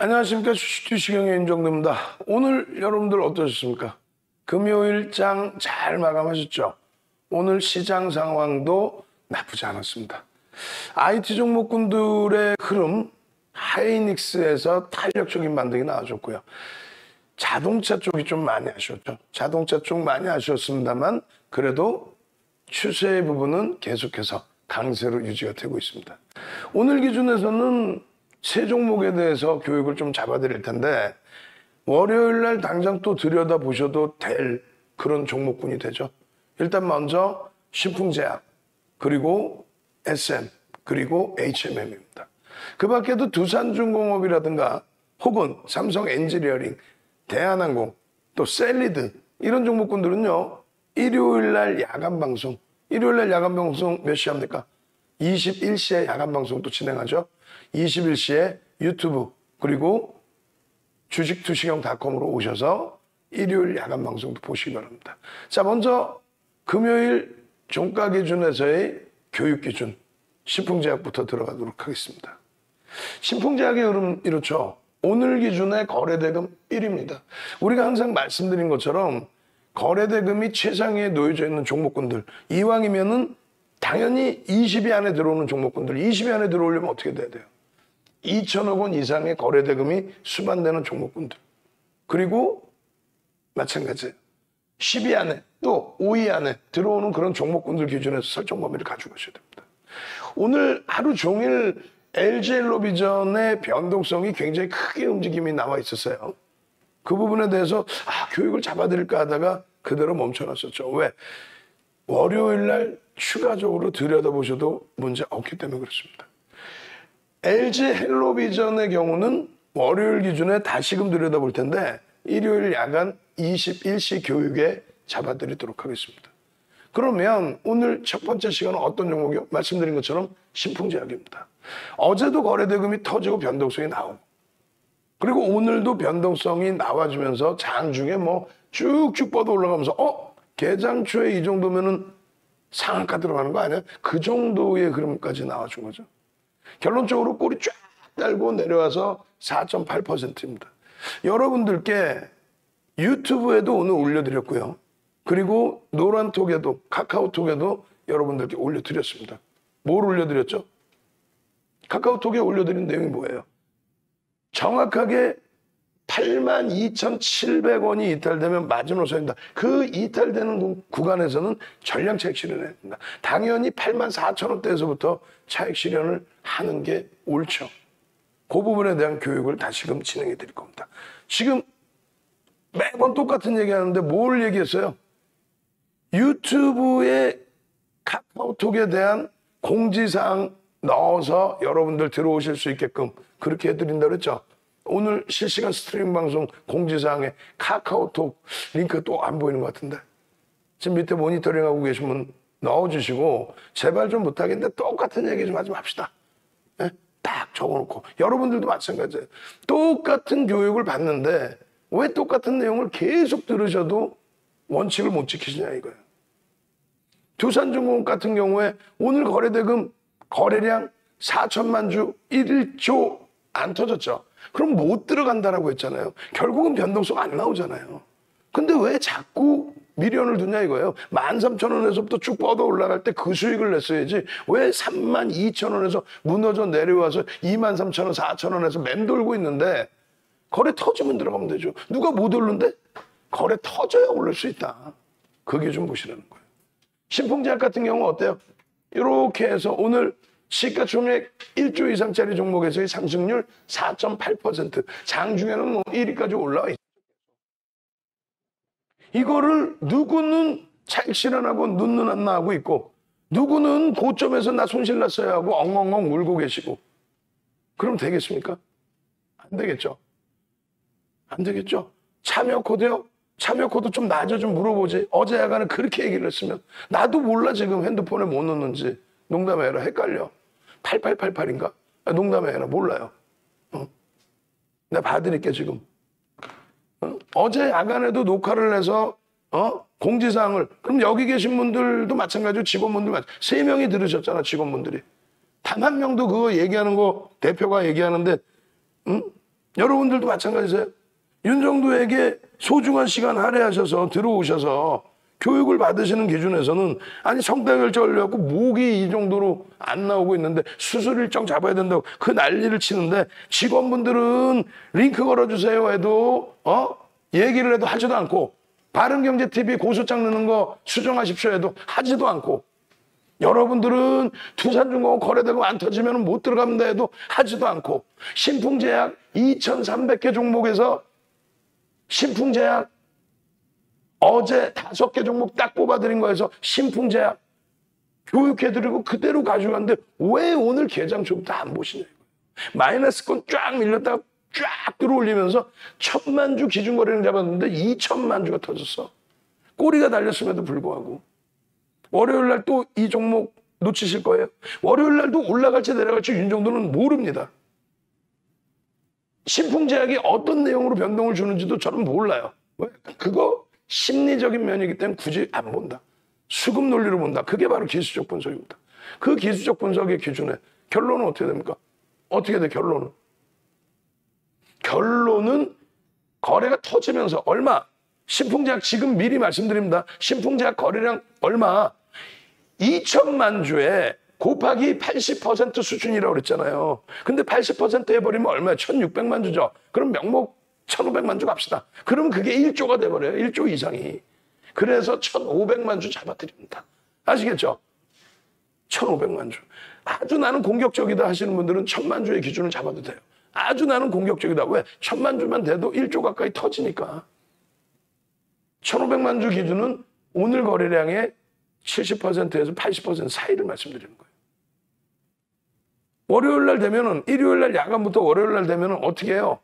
안녕하십니까. 주식투시경의 윤정도입니다. 오늘 여러분들 어떠셨습니까? 금요일장 잘 마감하셨죠? 오늘 시장 상황도 나쁘지 않았습니다. IT 종목군들의 흐름, 하이닉스에서 탄력적인 반등이 나와줬고요. 자동차 쪽이 좀 많이 아쉬웠죠. 자동차 쪽 많이 아쉬웠습니다만 그래도 추세의 부분은 계속해서 강세로 유지가 되고 있습니다. 오늘 기준에서는 세 종목에 대해서 교육을 좀 잡아드릴 텐데 월요일날 당장 또 들여다보셔도 될 그런 종목군이 되죠. 일단 먼저 신풍제약, 그리고 SM, 그리고 HMM입니다. 그 밖에도 두산중공업이라든가 혹은 삼성엔지니어링, 대한항공, 또 셀리드 이런 종목군들은요. 일요일날 야간방송, 몇 시에 합니까? 21시에 야간방송 또 진행하죠. 21시에 유튜브 그리고 주식투시경닷컴으로 오셔서 일요일 야간방송도 보시기 바랍니다. 자, 먼저 금요일 종가 기준에서의 교육 기준, 신풍제약부터 들어가도록 하겠습니다. 신풍제약의 흐름 이렇죠. 오늘 기준의 거래대금 1위입니다. 우리가 항상 말씀드린 것처럼 거래대금이 최상위에 놓여져 있는 종목군들, 이왕이면은 당연히 20위 안에 들어오는 종목군들, 20위 안에 들어오려면 어떻게 돼야 돼요? 2천억 원 이상의 거래대금이 수반되는 종목군들, 그리고 마찬가지예요. 10위 안에 또 5위 안에 들어오는 그런 종목군들 기준에서 설정 범위를 가지고 오셔야 됩니다. 오늘 하루 종일 LG헬로비전의 변동성이 굉장히 크게 움직임이 나와 있었어요. 그 부분에 대해서 교육을 잡아드릴까 하다가 그대로 멈춰놨었죠. 왜? 월요일날 추가적으로 들여다보셔도 문제 없기 때문에 그렇습니다. LG헬로비전의 경우는 월요일 기준에 다시금 들여다볼 텐데 일요일 야간 21시 교육에 잡아드리도록 하겠습니다. 그러면 오늘 첫 번째 시간은 어떤 종목이요? 말씀드린 것처럼 신풍제약입니다. 어제도 거래대금이 터지고 변동성이 나오고, 그리고 오늘도 변동성이 나와주면서 장중에 뭐 쭉쭉 뻗어 올라가면서 개장 초에 이 정도면은 상한가 들어가는 거 아니야? 그 정도의 흐름까지 나와준 거죠. 결론적으로 꼬리 쫙 달고 내려와서 4.8%입니다. 여러분들께 유튜브에도 오늘 올려드렸고요. 그리고 노란톡에도, 카카오톡에도 여러분들께 올려드렸습니다. 뭘 올려드렸죠? 카카오톡에 올려드린 내용이 뭐예요? 정확하게 82,700원이 이탈되면 마지노선이다. 그 이탈되는 구간에서는 전량 차익 실현해야 된다. 당연히 84,000원대에서부터 차익 실현을 하는 게 옳죠. 그 부분에 대한 교육을 다시금 진행해 드릴 겁니다. 지금 매번 똑같은 얘기하는데 뭘 얘기했어요? 유튜브에 카카오톡에 대한 공지사항 넣어서 여러분들 들어오실 수 있게끔 그렇게 해드린다고 했죠. 오늘 실시간 스트리밍 방송 공지사항에 카카오톡 링크 또 안 보이는 것 같은데 지금 밑에 모니터링하고 계신 분 넣어주시고 제발 좀 부탁인데 똑같은 얘기 좀 하지 맙시다. 네? 딱 적어놓고 여러분들도 마찬가지예요. 똑같은 교육을 받는데 왜 똑같은 내용을 계속 들으셔도 원칙을 못 지키시냐 이거예요. 두산중공업 같은 경우에 오늘 거래대금 거래량 4천만 주 1조 안 터졌죠. 그럼 못 들어간다라고 했잖아요. 결국은 변동성 안 나오잖아요. 근데 왜 자꾸 미련을 두냐 이거예요. 13,000원에서부터 쭉 뻗어 올라갈 때 그 수익을 냈어야지 왜 32,000원에서 무너져 내려와서 23,000원, 4,000원에서 맴돌고 있는데 거래 터지면 들어가면 되죠. 누가 못 오른데? 거래 터져야 오를 수 있다. 그게 좀 보시라는 거예요. 신풍제약 같은 경우 어때요? 이렇게 해서 오늘 시가총액 1조 이상짜리 종목에서의 상승률 4.8%, 장중에는 뭐 1위까지 올라와 있죠. 이거를 누구는 차익 실현하고 눈눈 안 나고 있고, 누구는 고점에서 나 손실 났어야 하고 엉엉엉 울고 계시고, 그럼 되겠습니까? 안 되겠죠. 안 되겠죠. 참여 코드요? 참여 코드 좀 낮아 좀 물어보지. 어제 야간에 그렇게 얘기를 했으면 나도 몰라 지금 핸드폰에 뭐 넣는지. 농담해라. 헷갈려. 8888인가? 농담해라. 몰라요. 내가 봐드릴게 지금. 어제 야간에도 녹화를 해서 공지사항을. 그럼 여기 계신 분들도 마찬가지로 직원분들 마찬가지로. 3명이 들으셨잖아 직원분들이. 단 한 명도 그거 얘기하는 거 대표가 얘기하는데 여러분들도 마찬가지세요. 윤정도에게 소중한 시간 할애하셔서 들어오셔서 교육을 받으시는 기준에서는 아니 성대결절 걸려갖고 목이 이 정도로 안 나오고 있는데 수술 일정 잡아야 된다고 그 난리를 치는데 직원분들은 링크 걸어주세요 해도 얘기를 해도 하지도 않고 바른경제TV 고소장 넣는 거 수정하십시오 해도 하지도 않고 여러분들은 두산중공업 거래되고 안 터지면 못 들어갑니다 해도 하지도 않고 신풍제약 2300개 종목에서 신풍제약 어제 5개 종목 딱 뽑아드린 거에서 신풍제약 교육해드리고 그대로 가져갔는데 왜 오늘 개장초부터 안 보시냐. 마이너스권 쫙 밀렸다가 쫙 들어올리면서 1000만 주 기준거래를 잡았는데 2000만 주가 터졌어. 꼬리가 달렸음에도 불구하고. 월요일날 또 이 종목 놓치실 거예요. 월요일날도 올라갈지 내려갈지 윤정도는 모릅니다. 신풍제약이 어떤 내용으로 변동을 주는지도 저는 몰라요. 왜? 그거 심리적인 면이기 때문에 굳이 안 본다. 수급 논리로 본다. 그게 바로 기술적 분석입니다. 그 기술적 분석의 기준에 결론은 어떻게 됩니까? 어떻게 돼 결론은? 결론은 거래가 터지면서 얼마? 신풍제약 지금 미리 말씀드립니다. 신풍제약 거래량 얼마? 2000만 주에 곱하기 80% 수준이라고 그랬잖아요. 근데 80% 해버리면 얼마야? 1600만 주죠. 그럼 명목 1500만 주 갑시다. 그러면 그게 1조가 돼버려요. 1조 이상이. 그래서 1500만 주 잡아드립니다. 아시겠죠? 1500만 주. 아주 나는 공격적이다 하시는 분들은 1000만 주의 기준을 잡아도 돼요. 아주 나는 공격적이다. 왜? 1000만 주만 돼도 1조 가까이 터지니까. 1500만 주 기준은 오늘 거래량의 70%에서 80% 사이를 말씀드리는 거예요. 월요일날 되면은, 일요일날 야간부터 월요일날 되면은 어떻게 해요?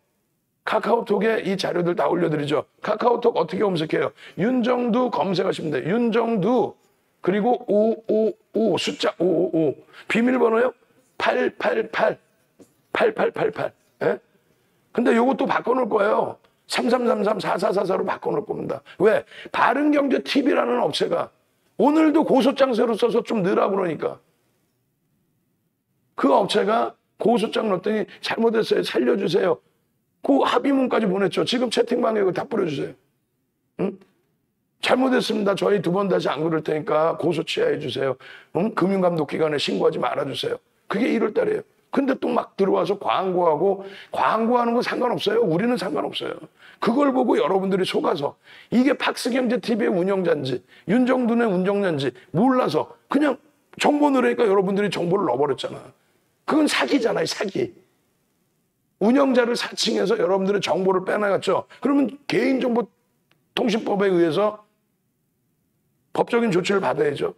카카오톡에 이 자료들 다 올려드리죠. 카카오톡 어떻게 검색해요? 윤정두 검색하시면 돼요. 윤정두. 그리고 555. 숫자 555. 비밀번호요? 888. 8888. 예? 근데 요것도 바꿔놓을 거예요. 3333, 4444로 바꿔놓을 겁니다. 왜? 바른경제TV라는 업체가 오늘도 고소장세로 써서 좀 넣으라고 그러니까. 그 업체가 고소장 넣었더니 잘못했어요. 살려주세요. 그 합의문까지 보냈죠. 지금 채팅방에 그거 다 뿌려주세요. 응? 잘못했습니다. 저희 2번 다시 안 그럴 테니까 고소 취하해주세요. 응? 금융감독기관에 신고하지 말아주세요. 그게 1월달이에요. 근데 또 막 들어와서 광고하는 거 상관없어요. 우리는 상관없어요. 그걸 보고 여러분들이 속아서 이게 박스경제TV의 운영자인지 윤정두의 운영자인지 몰라서 그냥 정보 넣으니까 여러분들이 정보를 넣어버렸잖아. 그건 사기잖아요. 사기. 운영자를 사칭해서 여러분들의 정보를 빼내갔죠. 그러면 개인정보통신법에 의해서 법적인 조치를 받아야죠.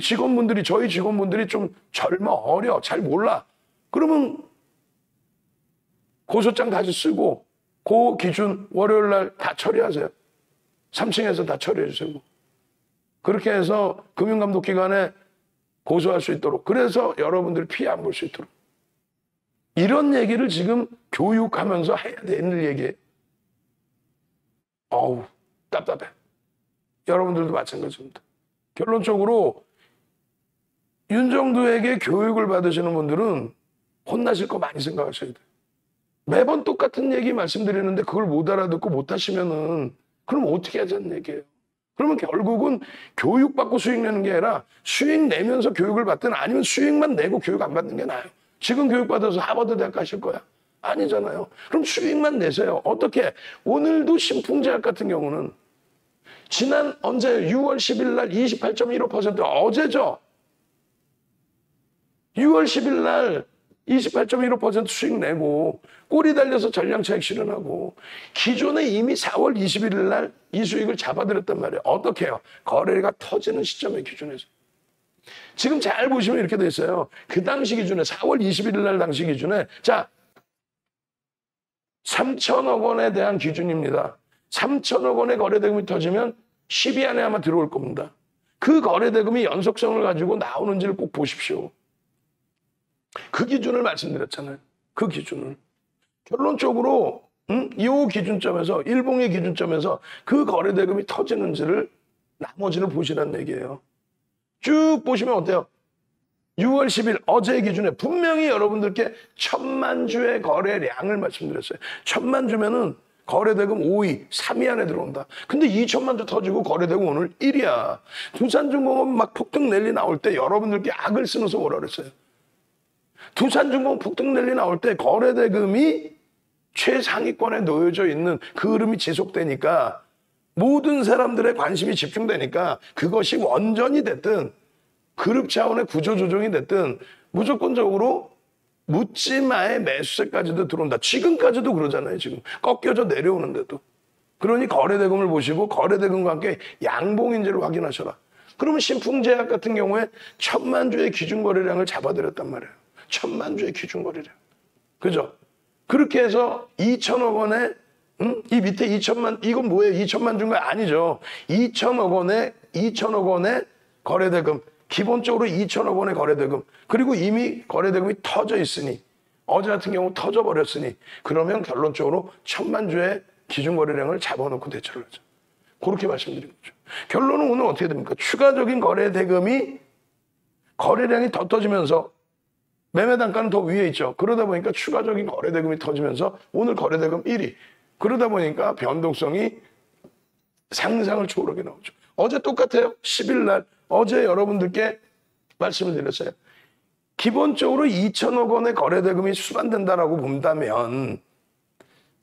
직원분들이 저희 직원분들이 좀 젊어 어려 잘 몰라 그러면 고소장 다시 쓰고 그 기준 월요일날 다 처리하세요. 3층에서 다 처리해주세요. 그렇게 해서 금융감독기관에 고소할 수 있도록 그래서 여러분들이 피해 안 볼 수 있도록 이런 얘기를 지금 교육하면서 해야 되는 얘기예요. 어우 답답해. 여러분들도 마찬가지입니다. 결론적으로 윤정두에게 교육을 받으시는 분들은 혼나실 거 많이 생각하셔야 돼요. 매번 똑같은 얘기 말씀드리는데 그걸 못 알아듣고 못 하시면은 그럼 어떻게 하자는 얘기예요. 그러면 결국은 교육받고 수익 내는 게 아니라 수익 내면서 교육을 받든 아니면 수익만 내고 교육 안 받는 게 나아요. 지금 교육받아서 하버드 대학 가실 거야. 아니잖아요. 그럼 수익만 내세요. 어떻게? 오늘도 신풍제약 같은 경우는 지난 언제 6월 10일 날 28.15% 어제죠. 6월 10일 날 28.15% 수익 내고 꼬리 달려서 전량차익 실현하고 기존에 이미 4월 21일 날 이 수익을 잡아들였단 말이에요. 어떻게 해요? 거래가 터지는 시점의 기준에서. 지금 잘 보시면 이렇게 돼 있어요. 그 당시 기준에 4월 21일 날 당시 기준에 자 3천억 원에 대한 기준입니다. 3천억 원의 거래대금이 터지면 10위 안에 아마 들어올 겁니다. 그 거래대금이 연속성을 가지고 나오는지를 꼭 보십시오. 그 기준을 말씀드렸잖아요. 그 기준을. 결론적으로 이 기준점에서 일봉의 기준점에서 그 거래대금이 터지는지를 나머지를 보시라는 얘기예요. 쭉 보시면 어때요? 6월 10일 어제 기준에 분명히 여러분들께 1000만 주의 거래량을 말씀드렸어요. 1000만 주면은 거래대금 5위, 3위 안에 들어온다. 근데 2000만 주 터지고 거래대금 오늘 1위야. 두산중공업 막 폭등 랠리 나올 때 여러분들께 악을 쓰면서 뭐라 그랬어요? 두산중공업 폭등 랠리 나올 때 거래대금이 최상위권에 놓여져 있는 그 흐름이 지속되니까, 모든 사람들의 관심이 집중되니까, 그것이 원전이 됐든 그룹 차원의 구조조정이 됐든 무조건적으로 묻지마의 매수세까지도 들어온다. 지금까지도 그러잖아요. 지금 꺾여져 내려오는데도. 그러니 거래대금을 보시고 거래대금과 함께 양봉인지를 확인하셔라. 그러면 신풍제약 같은 경우에 1000만 주의 기준거래량을 잡아드렸단 말이에요. 1000만 주의 기준거래량. 그죠? 그렇게 해서 2천억 원에 이 밑에 2천만, 이건 뭐예요? 2천만 준 거 아니죠. 2천억 원에 거래대금, 기본적으로 2천억 원의 거래대금, 그리고 이미 거래대금이 터져 있으니, 어제 같은 경우 터져버렸으니, 그러면 결론적으로 1000만 주의 기준거래량을 잡아놓고 대처를 하죠. 그렇게 말씀드린 거죠. 결론은 오늘 어떻게 됩니까? 추가적인 거래대금이, 거래량이 더 터지면서 매매 단가는 더 위에 있죠. 그러다 보니까 추가적인 거래대금이 터지면서 오늘 거래대금 1위. 그러다 보니까 변동성이 상상을 초월하게 나오죠. 어제 똑같아요. 10일 날 어제 여러분들께 말씀을 드렸어요. 기본적으로 2천억 원의 거래대금이 수반된다라고 본다면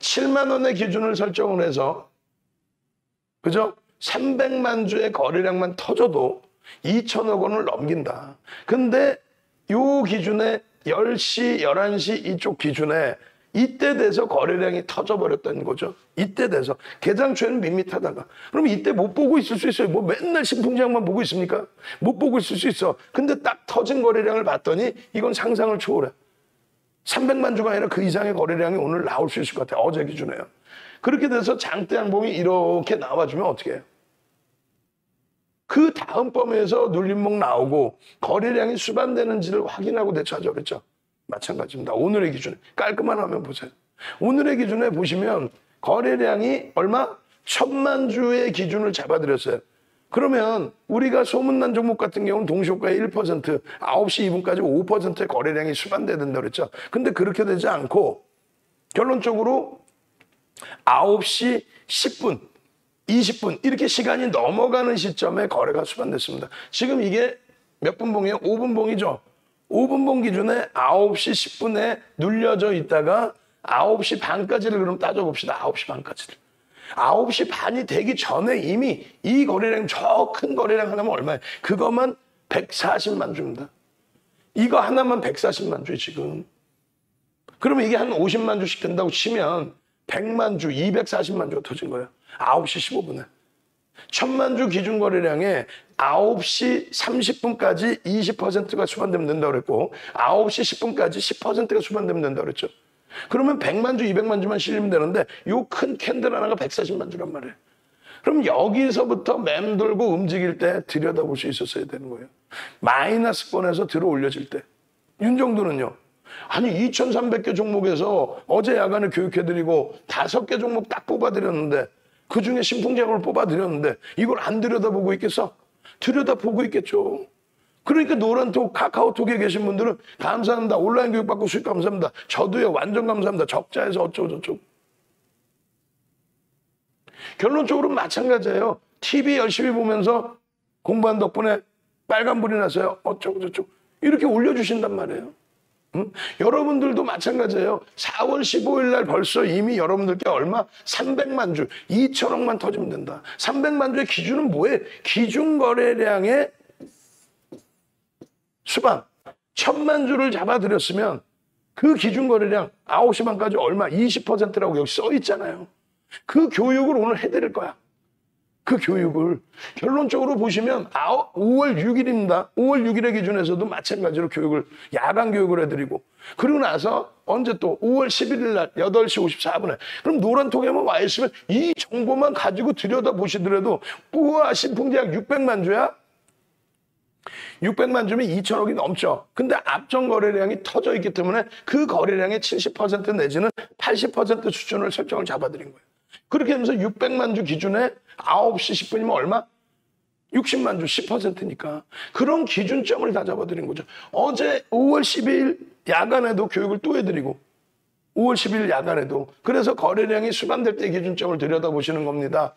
7만 원의 기준을 설정을 해서, 그죠? 300만 주의 거래량만 터져도 2천억 원을 넘긴다. 근데 요 기준에 10시, 11시 이쪽 기준에 이때 돼서 거래량이 터져버렸다는 거죠. 이때 돼서. 개장초에는 밋밋하다가. 그럼 이때 못 보고 있을 수 있어요. 뭐 맨날 신풍제약만 보고 있습니까? 못 보고 있을 수 있어. 근데 딱 터진 거래량을 봤더니 이건 상상을 초월해. 300만 주가 아니라 그 이상의 거래량이 오늘 나올 수 있을 것 같아요. 어제 기준에요. 그렇게 돼서 장대 양봉이 이렇게 나와주면 어떻게 해요? 그 다음 범위에서 눌림목 나오고 거래량이 수반되는지를 확인하고 대처하죠. 그랬죠? 마찬가지입니다. 오늘의 기준에 깔끔한 화면 보세요. 오늘의 기준에 보시면 거래량이 얼마? 1000만 주의 기준을 잡아드렸어요. 그러면 우리가 소문난 종목 같은 경우는 동시효과의 1%, 9시 2분까지 5%의 거래량이 수반돼야 된다고 그랬죠. 근데 그렇게 되지 않고 결론적으로 9시 10분, 20분 이렇게 시간이 넘어가는 시점에 거래가 수반됐습니다. 지금 이게 몇 분 봉이에요? 5분 봉이죠. 5분봉 기준에 9시 10분에 눌려져 있다가 9시 반까지를 그럼 따져봅시다. 9시 반까지를. 9시 반이 되기 전에 이미 이 거래량, 저 큰 거래량 하나면 얼마예요? 그것만 140만 주입니다. 이거 하나만 140만 주예요, 지금. 그러면 이게 한 50만 주씩 된다고 치면 100만 주, 240만 주가 터진 거예요. 9시 15분에. 1000만 주 기준 거래량에 9시 30분까지 20%가 수반되면 된다고 그랬고 9시 10분까지 10%가 수반되면 된다고 그랬죠. 그러면 100만 주, 200만 주만 실리면 되는데 요 큰 캔들 하나가 140만 주란 말이에요. 그럼 여기서부터 맴돌고 움직일 때 들여다볼 수 있었어야 되는 거예요. 마이너스권에서 들어올려질 때. 윤정도는요. 아니 2300개 종목에서 어제 야간에 교육해드리고 5개 종목 딱 뽑아드렸는데 그 중에 신풍제약을 뽑아드렸는데 이걸 안 들여다보고 있겠어? 들여다보고 있겠죠. 그러니까 노란톡, 카카오톡에 계신 분들은 감사합니다. 온라인 교육받고 수익 감사합니다. 저도요. 완전 감사합니다. 적자에서 어쩌고저쩌고. 결론적으로 마찬가지예요. TV 열심히 보면서 공부한 덕분에 빨간불이 났어요. 어쩌고저쩌고. 이렇게 올려주신단 말이에요. 여러분들도 마찬가지예요. 4월 15일 날 벌써 이미 여러분들께 얼마? 300만 주, 2천억만 터지면 된다. 300만 주의 기준은 뭐예요? 기준 거래량의 수반, 1000만 주를 잡아드렸으면 그 기준 거래량 9시 반까지 얼마? 20%라고 여기 써 있잖아요. 그 교육을 오늘 해드릴 거야. 그 교육을 결론적으로 보시면 5월 6일입니다. 5월 6일의 기준에서도 마찬가지로 교육을, 야간 교육을 해드리고 그리고 나서 언제 또 5월 11일 날 8시 54분에 그럼 노란통에만 와 있으면 이 정보만 가지고 들여다보시더라도 우와 신풍제약 600만 주야? 600만 주면 2천억이 넘죠. 근데 앞전 거래량이 터져 있기 때문에 그 거래량의 70% 내지는 80% 수준을 설정을 잡아드린 거예요. 그렇게 하면서 600만 주 기준에 9시 10분이면 얼마? 60만 주 10%니까 그런 기준점을 다 잡아드린 거죠. 어제 5월 10일 야간에도 교육을 또 해드리고 5월 10일 야간에도. 그래서 거래량이 수반될 때 기준점을 들여다보시는 겁니다.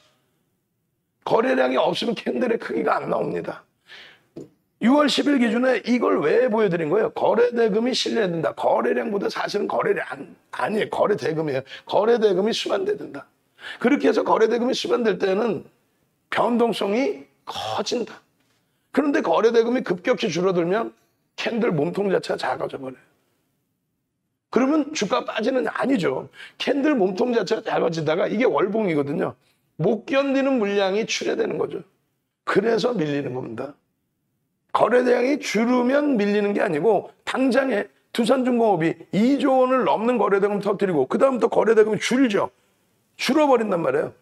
거래량이 없으면 캔들의 크기가 안 나옵니다. 6월 10일 기준에 이걸 왜 보여드린 거예요? 거래대금이 실려야 된다. 거래량보다 사실은 거래량 아니에요. 거래대금이에요. 거래대금이 수반돼야 된다. 그렇게 해서 거래대금이 수반될 때는 변동성이 커진다. 그런데 거래대금이 급격히 줄어들면 캔들 몸통 자체가 작아져 버려요. 그러면 주가 빠지는 아니죠. 캔들 몸통 자체가 작아지다가 이게 월봉이거든요. 못 견디는 물량이 출회되는 거죠. 그래서 밀리는 겁니다. 거래량이 줄으면 밀리는 게 아니고 당장에 두산중공업이 2조 원을 넘는 거래대금 터뜨리고 그 다음부터 거래대금이 줄죠. 줄어버린단 말이에요.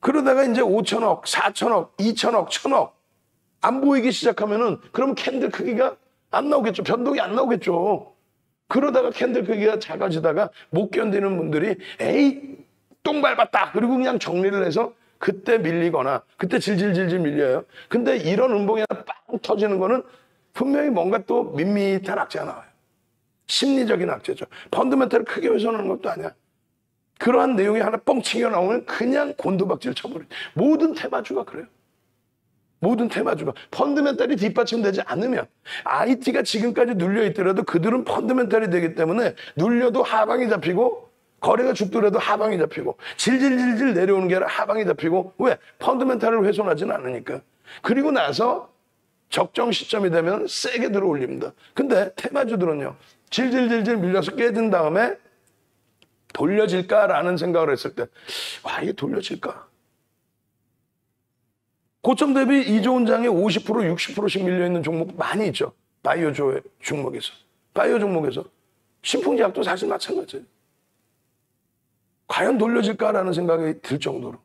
그러다가 이제 5천억, 4천억, 2천억, 1천억 안 보이기 시작하면은 그럼 캔들 크기가 안 나오겠죠. 변동이 안 나오겠죠. 그러다가 캔들 크기가 작아지다가 못 견디는 분들이 에이 똥 밟았다 그리고 그냥 정리를 해서 그때 밀리거나 그때 질질질질 밀려요. 근데 이런 음봉이 빵 터지는 거는 분명히 뭔가 또 밋밋한 악재가 나와요. 심리적인 악재죠. 펀드멘탈을 크게 훼손하는 것도 아니야. 그러한 내용이 하나 뻥치기가 나오면 그냥 곤두박질 쳐버려요. 모든 테마주가 그래요. 모든 테마주가. 펀드멘탈이 뒷받침되지 않으면 IT가 지금까지 눌려있더라도 그들은 펀드멘탈이 되기 때문에 눌려도 하방이 잡히고 거래가 죽더라도 하방이 잡히고 질질질질 내려오는 게 아니라 하방이 잡히고. 왜? 펀드멘탈을 훼손하지는 않으니까. 그리고 나서 적정 시점이 되면 세게 들어올립니다. 근데 테마주들은요. 질질질질 밀려서 깨진 다음에 돌려질까라는 생각을 했을 때 와 이게 돌려질까? 고점 대비 2조 원장에 50%, 60%씩 밀려있는 종목 많이 있죠. 바이오 종목에서. 바이오 종목에서. 신풍제약도 사실 마찬가지예요. 과연 돌려질까라는 생각이 들 정도로.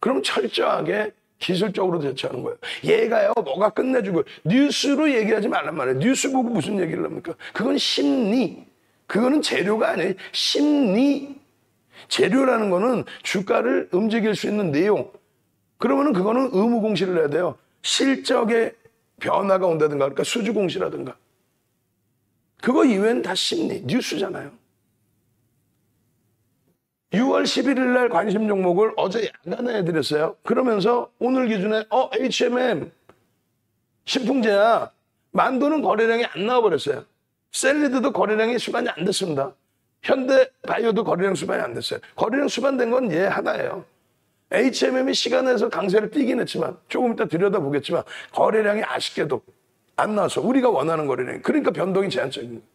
그럼 철저하게 기술적으로 대처하는 거예요. 얘가요 뭐가 끝내주고 뉴스로 얘기하지 말란 말이에요. 뉴스 보고 무슨 얘기를 합니까? 그건 심리. 그거는 재료가 아니에요. 심리. 재료라는 거는 주가를 움직일 수 있는 내용. 그러면은 그거는 의무 공시를 해야 돼요. 실적의 변화가 온다든가 그러니까 수주 공시라든가. 그거 이외엔 다 심리, 뉴스잖아요. 6월 11일 날 관심 종목을 어제 야간에 해드렸어요. 그러면서 오늘 기준에 HMM, 신풍제약, 만도는 거래량이 안 나와버렸어요. 셀리드도 거래량이 수반이 안 됐습니다. 현대바이오도 거래량 수반이 안 됐어요. 거래량 수반된 건 얘 하나예요. HMM이 시간에서 강세를 띄긴 했지만 조금 이따 들여다보겠지만 거래량이 아쉽게도 안 나와서 우리가 원하는 거래량. 그러니까 변동이 제한적입니다.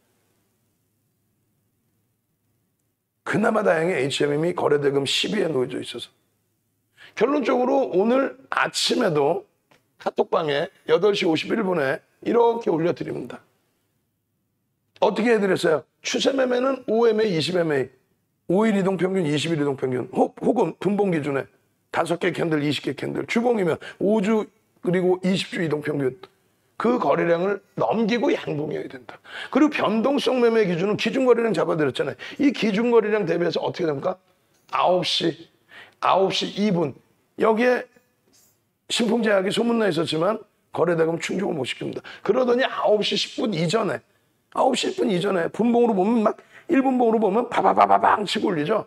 그나마 다행히 HMM이 거래대금 10위에 놓여져 있어서. 결론적으로 오늘 아침에도 카톡방에 8시 51분에 이렇게 올려드립니다. 어떻게 해드렸어요? 추세 매매는 5MA, 20MA, 5일 이동평균, 20일 이동평균 혹은 분봉 기준에 5개 캔들, 20개 캔들, 주봉이면 5주 그리고 20주 이동평균. 그 거래량을 넘기고 양봉해야 된다. 그리고 변동성 매매 기준은 기준거래량 잡아드렸잖아요. 이 기준거래량 대비해서 어떻게 됩니까? 9시 2분. 여기에 신풍제약이 소문나 있었지만 거래대금 충족을 못 시킵니다. 그러더니 9시 10분 이전에 9시 10분 이전에 분봉으로 보면 막 1분봉으로 보면 바바바바방 치고 올리죠.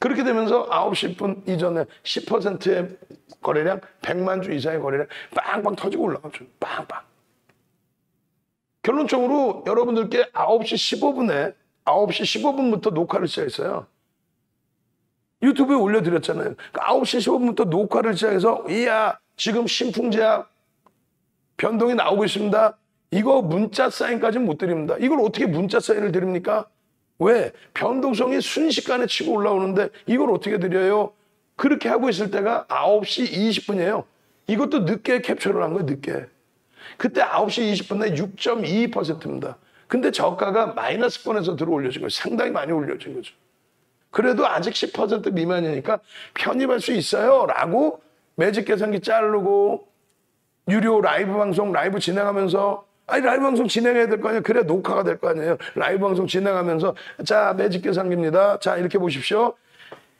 그렇게 되면서 9시 10분 이전에 10%의 거래량, 100만 주 이상의 거래량 빵빵 터지고 올라가죠. 빵빵. 결론적으로 여러분들께 9시 15분부터 녹화를 시작했어요. 유튜브에 올려드렸잖아요. 9시 15분부터 녹화를 시작해서 이야 지금 신풍제약 변동이 나오고 있습니다. 이거 문자 사인까지는 못 드립니다. 이걸 어떻게 문자 사인을 드립니까? 왜? 변동성이 순식간에 치고 올라오는데 이걸 어떻게 드려요? 그렇게 하고 있을 때가 9시 20분이에요. 이것도 늦게 캡처를 한 거예요. 늦게. 그때 9시 20분에 6.22%입니다. 근데 저가가 마이너스권에서 들어올려진 거예요. 상당히 많이 올려진 거죠. 그래도 아직 10% 미만이니까 편입할 수 있어요. 라고 매직 계산기 자르고 유료 라이브 방송 라이브 진행하면서 아니 라이브 방송 진행해야 될 거 아니에요. 그래야 녹화가 될 거 아니에요. 라이브 방송 진행하면서 자 매직 계산기입니다. 자 이렇게 보십시오.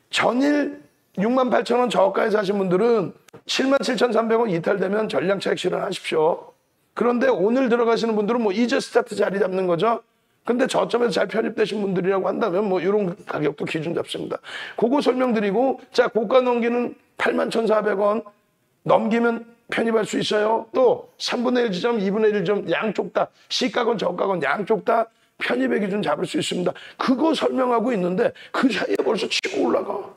전일 68,000원 저가에서 하신 분들은 77,300원 이탈되면 전량 차익 실현하십시오. 그런데 오늘 들어가시는 분들은 뭐 이제 스타트 자리 잡는 거죠. 근데 저점에서 잘 편입되신 분들이라고 한다면 뭐 이런 가격도 기준 잡습니다. 그거 설명드리고, 자, 고가 넘기는 81,400원 넘기면 편입할 수 있어요. 또 3분의 1 지점, 2분의 1 지점 양쪽 다 시가건 저가건 양쪽 다 편입의 기준 잡을 수 있습니다. 그거 설명하고 있는데 그 사이에 벌써 치고 올라가.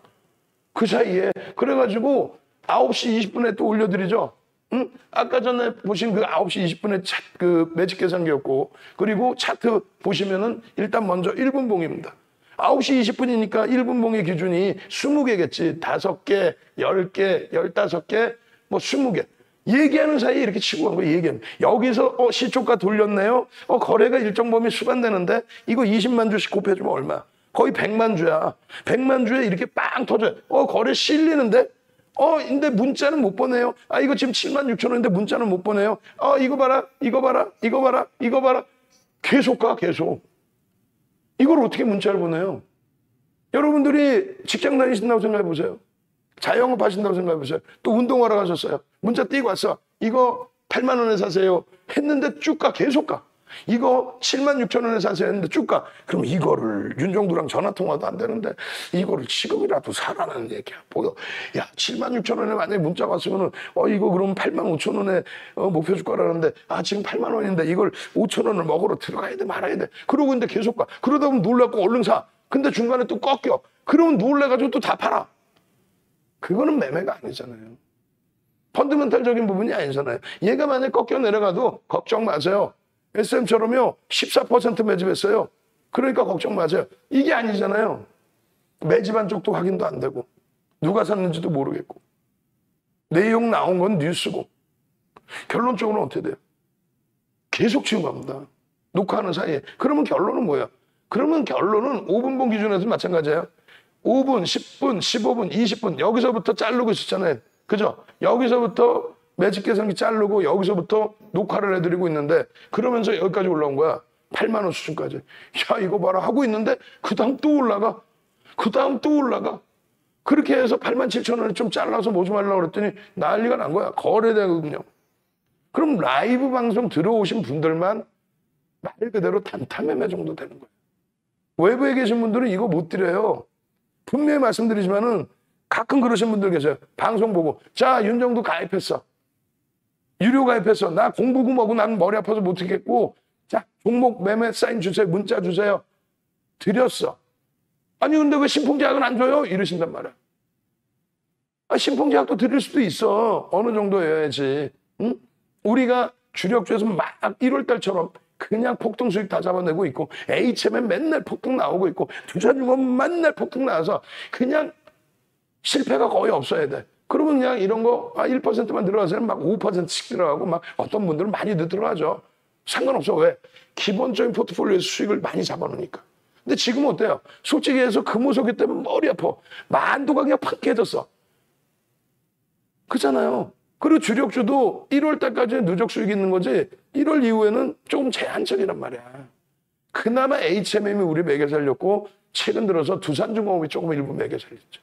그 사이에. 그래가지고 9시 20분에 또 올려드리죠. 응? 아까 전에 보신 그 9시 20분에 그 매직 계산기였고, 그리고 차트 보시면은 일단 먼저 1분 봉입니다. 9시 20분이니까 1분 봉의 기준이 20개겠지. 5개, 10개, 15개, 뭐 20개. 얘기하는 사이에 이렇게 치고 간 거예요, 얘기하는. 여기서, 시초가 돌렸네요. 거래가 일정 범위 수반되는데, 이거 20만 주씩 곱해주면 얼마? 거의 100만 주야. 100만 주에 이렇게 빵 터져요. 거래 실리는데? 근데 문자는 못 보내요. 이거 지금 76,000원인데 문자는 못 보내요. 이거 봐라, 이거 봐라, 이거 봐라, 이거 봐라. 계속 가, 계속. 이걸 어떻게 문자를 보내요? 여러분들이 직장 다니신다고 생각해 보세요. 자영업 하신다고 생각해 보세요. 또 운동하러 가셨어요. 문자 띄고 왔어. 이거 8만 원에 사세요. 했는데 쭉 가, 계속 가. 이거 76,000원에 사세요 했는데 쭉 가. 그럼 이거를 윤정두랑 전화통화도 안 되는데 이거를 지금이라도 사라는 얘기야. 뭐야. 야, 76,000원에 만약에 문자가 왔으면은 이거 그럼 85,000원에 목표 주가라는데 지금 8만 원인데 이걸 5,000원을 먹으러 들어가야 돼 말아야 돼. 그러고 있는데 계속 가. 그러다 보면 놀라고 얼른 사. 근데 중간에 또 꺾여. 그러면 놀래가지고 또 다 팔아. 그거는 매매가 아니잖아요. 펀드멘탈적인 부분이 아니잖아요. 얘가 만약에 꺾여 내려가도 걱정 마세요. SM처럼요. 14% 매집했어요. 그러니까 걱정 마세요. 이게 아니잖아요. 매집한 쪽도 확인도 안 되고 누가 샀는지도 모르겠고 내용 나온 건 뉴스고 결론적으로는 어떻게 돼요? 계속 치고 갑니다. 녹화하는 사이에. 그러면 결론은 뭐야? 그러면 결론은 5분봉 기준에서 마찬가지예요. 5분, 10분, 15분, 20분 여기서부터 자르고 있었잖아요. 그죠? 여기서부터 매직 계산기 자르고 여기서부터 녹화를 해드리고 있는데 그러면서 여기까지 올라온 거야. 8만 원 수준까지. 야, 이거 봐라 하고 있는데 그 다음 또 올라가. 그 다음 또 올라가. 그렇게 해서 87,000원을 좀 잘라서 모지 말라고 그랬더니 난리가 난 거야. 거래되거든요. 그럼 라이브 방송 들어오신 분들만 말 그대로 단타매매 정도 되는 거예요. 외부에 계신 분들은 이거 못 드려요. 분명히 말씀드리지만은 가끔 그러신 분들 계세요. 방송 보고 자, 윤정두 가입했어. 유료 가입했어. 나 공부구먹고 난 머리 아파서 못 듣겠고 자, 종목 매매 사인 주세요. 문자 주세요. 드렸어. 아니 근데 왜 신풍제약은 안 줘요? 이러신단 말이야. 신풍제약도 드릴 수도 있어. 어느 정도여야지. 응? 우리가 주력주에서 막 1월달처럼 그냥 폭등 수익 다 잡아내고 있고 HMM 맨날 폭등 나오고 있고 두산중공업 맨날 폭등 나와서 그냥 실패가 거의 없어야 돼. 그러면 그냥 이런 거 1%만 들어가서는 막 5%씩 들어가고 막 어떤 분들은 많이 들어가죠. 상관없어. 왜? 기본적인 포트폴리오에서 수익을 많이 잡아놓으니까. 근데 지금 어때요? 솔직히 해서 금호석이 때문에 머리 아파. 만도가 그냥 팍 깨졌어. 그렇잖아요. 그리고 주력주도 1월 달까지는 누적 수익이 있는 거지 1월 이후에는 조금 제한적이란 말이야. 그나마 HMM이 우리 매개 살렸고 최근 들어서 두산중공업이 조금 일부 매개 살렸죠.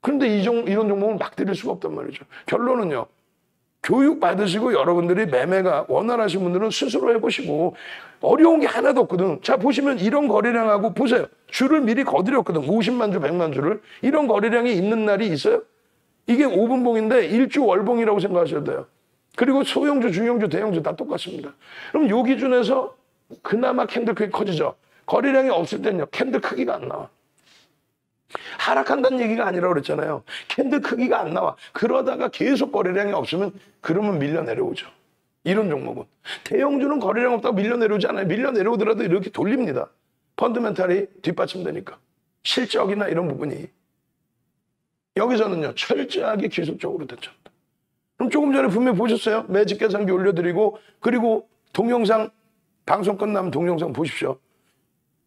그런데 이런 종목을 막 드릴 수가 없단 말이죠. 결론은요. 교육 받으시고 여러분들이 매매가 원활하신 분들은 스스로 해보시고 어려운 게 하나도 없거든. 자, 보시면 이런 거래량하고 보세요. 주를 미리 거드렸거든. 50만 주, 100만 주를. 이런 거래량이 있는 날이 있어요? 이게 5분봉인데 1주 월봉이라고 생각하셔야 돼요. 그리고 소형주, 중형주, 대형주 다 똑같습니다. 그럼 요 기준에서 그나마 캔들 크기 커지죠. 거래량이 없을 때는요. 캔들 크기가 안 나와. 하락한다는 얘기가 아니라고 그랬잖아요. 캔들 크기가 안 나와. 그러다가 계속 거래량이 없으면 그러면 밀려 내려오죠. 이런 종목은. 대형주는 거래량 없다고 밀려 내려오지 않아요. 밀려 내려오더라도 이렇게 돌립니다. 펀드멘탈이 뒷받침되니까. 실적이나 이런 부분이. 여기서는요. 철저하게 기술적으로 대처합니다. 그럼 조금 전에 분명히 보셨어요. 매직 계산기 올려드리고 그리고 동영상 방송 끝나면 동영상 보십시오.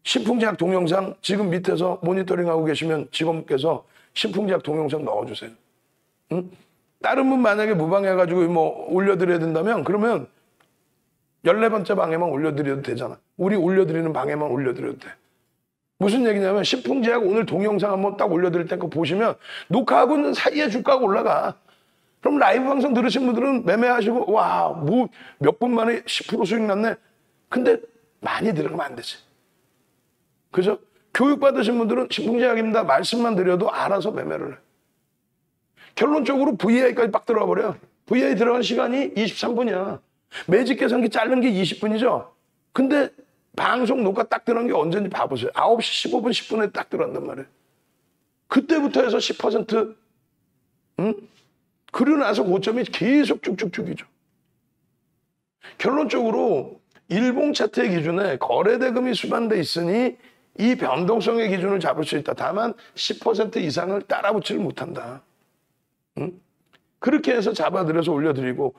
신풍제약 동영상 지금 밑에서 모니터링하고 계시면 직원분께서 신풍제약 동영상 넣어주세요. 응? 다른 분 만약에 무방해가지고 뭐 올려드려야 된다면 그러면 14번째 방에만 올려드려도 되잖아. 우리 올려드리는 방에만 올려드려도 돼. 무슨 얘기냐면 신풍제약 오늘 동영상 한번 딱 올려드릴 때 그거 보시면 녹화하고는 사이에 주가가 올라가. 그럼 라이브 방송 들으신 분들은 매매하시고 와, 뭐 몇 분 만에 10% 수익 났네. 근데 많이 들어가면 안 되지. 그죠? 교육받으신 분들은 신풍제약입니다. 말씀만 드려도 알아서 매매를 해. 결론적으로 VA까지 빡 들어가 버려. VA 들어간 시간이 23분이야. 매직 계산기 자른 게 20분이죠. 근데 방송 녹화 딱 들어간 게 언제인지 봐보세요. 9시 15분, 10분에 딱 들어간단 말이에요. 그때부터 해서 10%, 응? 그리고 나서 고점이 계속 쭉쭉쭉이죠. 결론적으로 일봉 차트의 기준에 거래대금이 수반돼 있으니 이 변동성의 기준을 잡을 수 있다. 다만 10% 이상을 따라붙지를 못한다. 응? 그렇게 해서 잡아들여서 올려드리고,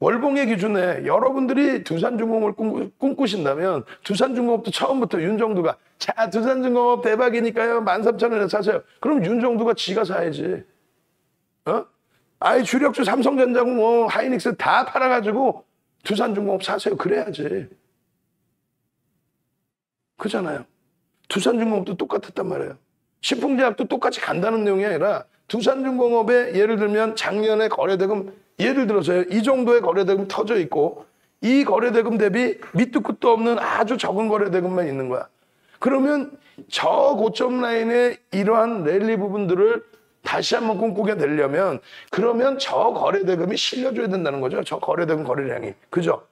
월봉의 기준에 여러분들이 두산중공업을 꿈꾸신다면 두산중공업도 처음부터 윤정두가 자, 두산중공업 대박이니까요 13,000원에 사세요. 그럼 윤정두가 지가 사야지. 어? 아이 주력주 삼성전자고 뭐 하이닉스 다 팔아가지고 두산중공업 사세요. 그래야지. 그잖아요. 두산중공업도 똑같았단 말이에요. 신풍제약도 똑같이 간다는 내용이 아니라 두산중공업의 예를 들면 작년에 거래대금 예를 들어서 이 정도의 거래대금 터져 있고 이 거래대금 대비 밑도 끝도 없는 아주 적은 거래대금만 있는 거야. 그러면 저 고점 라인의 이러한 랠리 부분들을 다시 한번 꿈꾸게 되려면 그러면 저 거래대금이 실려줘야 된다는 거죠. 저 거래대금 거래량이. 그죠?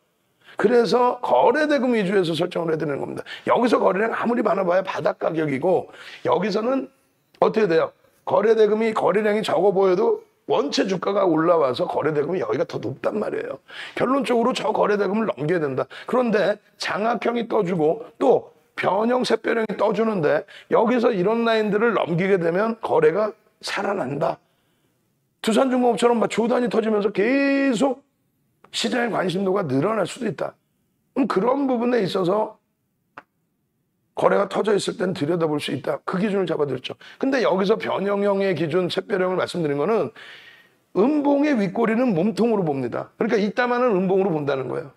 그래서 거래대금 위주에서 설정을 해드리는 겁니다. 여기서 거래량 아무리 많아봐야 바닥가격이고 여기서는 어떻게 돼요? 거래대금이 거래량이 적어 보여도 원체 주가가 올라와서 거래대금이 여기가 더 높단 말이에요. 결론적으로 저 거래대금을 넘겨야 된다. 그런데 장악형이 떠주고 또 변형, 샛별형이 떠주는데 여기서 이런 라인들을 넘기게 되면 거래가 살아난다. 두산중공업처럼 막 조단이 터지면서 계속 시장의 관심도가 늘어날 수도 있다. 그런 부분에 있어서 거래가 터져 있을 땐 들여다볼 수 있다. 그 기준을 잡아들였죠. 근데 여기서 변형형의 기준, 샛별형을 말씀드린 거는 음봉의 윗꼬리는 몸통으로 봅니다. 그러니까 이따만은 음봉으로 본다는 거예요.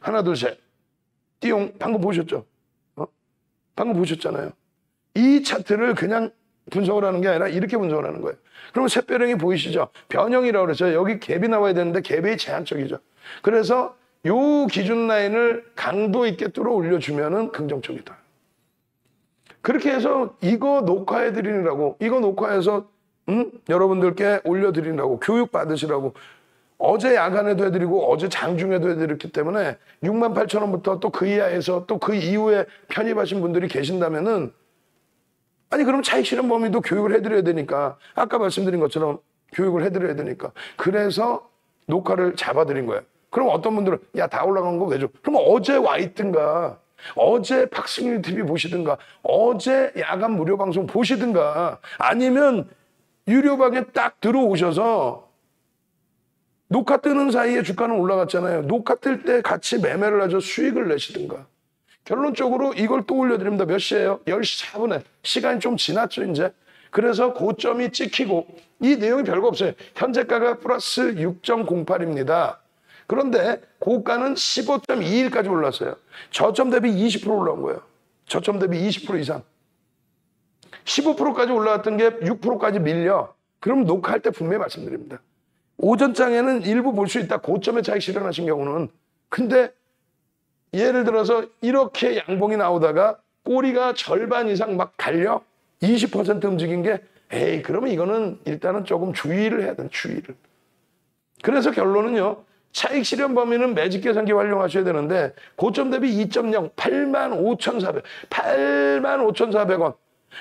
하나, 둘, 셋. 띠용. 방금 보셨죠? 어? 방금 보셨잖아요. 이 차트를 그냥 분석을 하는 게 아니라 이렇게 분석을 하는 거예요. 그러면 샛별형이 보이시죠? 변형이라고 그랬어요. 여기 갭이 나와야 되는데 갭이 제한적이죠. 그래서 요 기준 라인을 강도 있게 뚫어 올려주면은 긍정적이다. 그렇게 해서 이거 녹화해 드리느라고, 이거 녹화해서, 여러분들께 올려드리느라고, 교육 받으시라고, 어제 야간에도 해드리고, 어제 장중에도 해드렸기 때문에 68,000원부터 또 그 이하에서 또 그 이후에 편입하신 분들이 계신다면은, 아니, 그럼 차익 실현 범위도 교육을 해드려야 되니까, 아까 말씀드린 것처럼 교육을 해드려야 되니까, 그래서 녹화를 잡아드린 거예요. 그럼 어떤 분들은 야, 다 올라간 거 왜 줘? 그럼 어제 와 있든가, 어제 박승윤TV 보시든가, 어제 야간 무료 방송 보시든가, 아니면 유료방에 딱 들어오셔서 녹화 뜨는 사이에 주가는 올라갔잖아요. 녹화 뜰 때 같이 매매를 하죠. 수익을 내시든가. 결론적으로 이걸 또 올려드립니다. 몇 시예요? 10시 4분에. 시간이 좀 지났죠, 이제. 그래서 고점이 찍히고, 이 내용이 별거 없어요. 현재가가 플러스 6.08입니다. 그런데 고가는 15.21까지 올랐어요. 저점 대비 20% 올라온 거예요. 저점 대비 20% 이상. 15%까지 올라왔던 게 6%까지 밀려. 그럼 녹화할 때 분명히 말씀드립니다. 오전장에는 일부 볼 수 있다. 고점의 차익 실현하신 경우는. 근데 예를 들어서 이렇게 양봉이 나오다가 꼬리가 절반 이상 막 달려. 20% 움직인 게 에이, 그러면 이거는 일단은 조금 주의를 해야 된다. 주의를. 그래서 결론은요. 차익 실현 범위는 매직 계산기 활용하셔야 되는데 고점 대비 2.0, 85,400, 85,400원.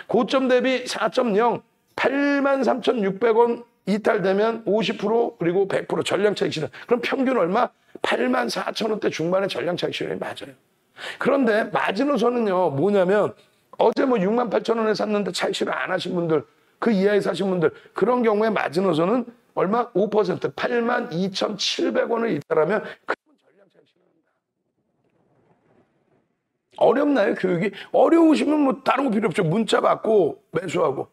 고점 대비 4.0, 83,600원 이탈되면 50% 그리고 100% 전량 차익 실현. 그럼 평균 얼마? 84,000원대 중반에 전량 차익 실현이 맞아요. 그런데 마지노선은요. 뭐냐면 어제 뭐 68,000원에 샀는데 차익 실현 안 하신 분들, 그 이하에 사신 분들, 그런 경우에 마지노선은 얼마? 5%. 82,700원을 이탈하면 그 전량 차익 실현합니다. 어렵나요, 교육이? 어려우시면 뭐 다른 거 필요 없죠. 문자 받고 매수하고.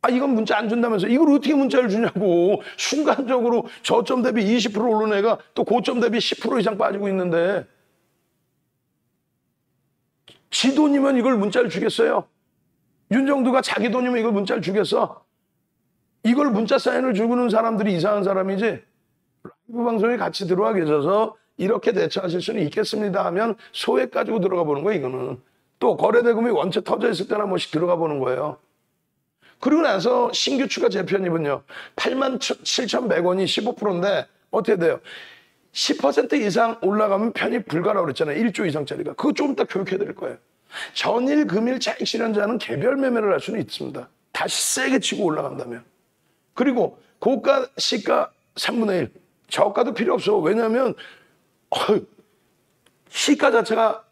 아, 이건 문자 안 준다면서. 이걸 어떻게 문자를 주냐고. 순간적으로 저점 대비 20% 오른 애가 또 고점 대비 10% 이상 빠지고 있는데. 지 돈이면 이걸 문자를 주겠어요? 윤정두가 자기 돈이면 이걸 문자를 주겠어? 이걸 문자 사인을 주는 사람들이 이상한 사람이지. 라이브 방송에 같이 들어와 계셔서 이렇게 대처하실 수는 있겠습니다 하면 소액 가지고 들어가 보는 거예요. 이거는 또 거래대금이 원체 터져 있을 때나 한 번씩 들어가 보는 거예요. 그리고 나서 신규 추가 재편입은요. 87,100원이 15%인데 어떻게 돼요? 10% 이상 올라가면 편입 불가라고 그랬잖아요. 1조 이상짜리가. 그거 조금 더 교육해드릴 거예요. 전일 금일 차익 실현자는 개별 매매를 할 수는 있습니다. 다시 세게 치고 올라간다면. 그리고 고가 시가 3분의 1. 저가도 필요 없어. 왜냐하면 시가 자체가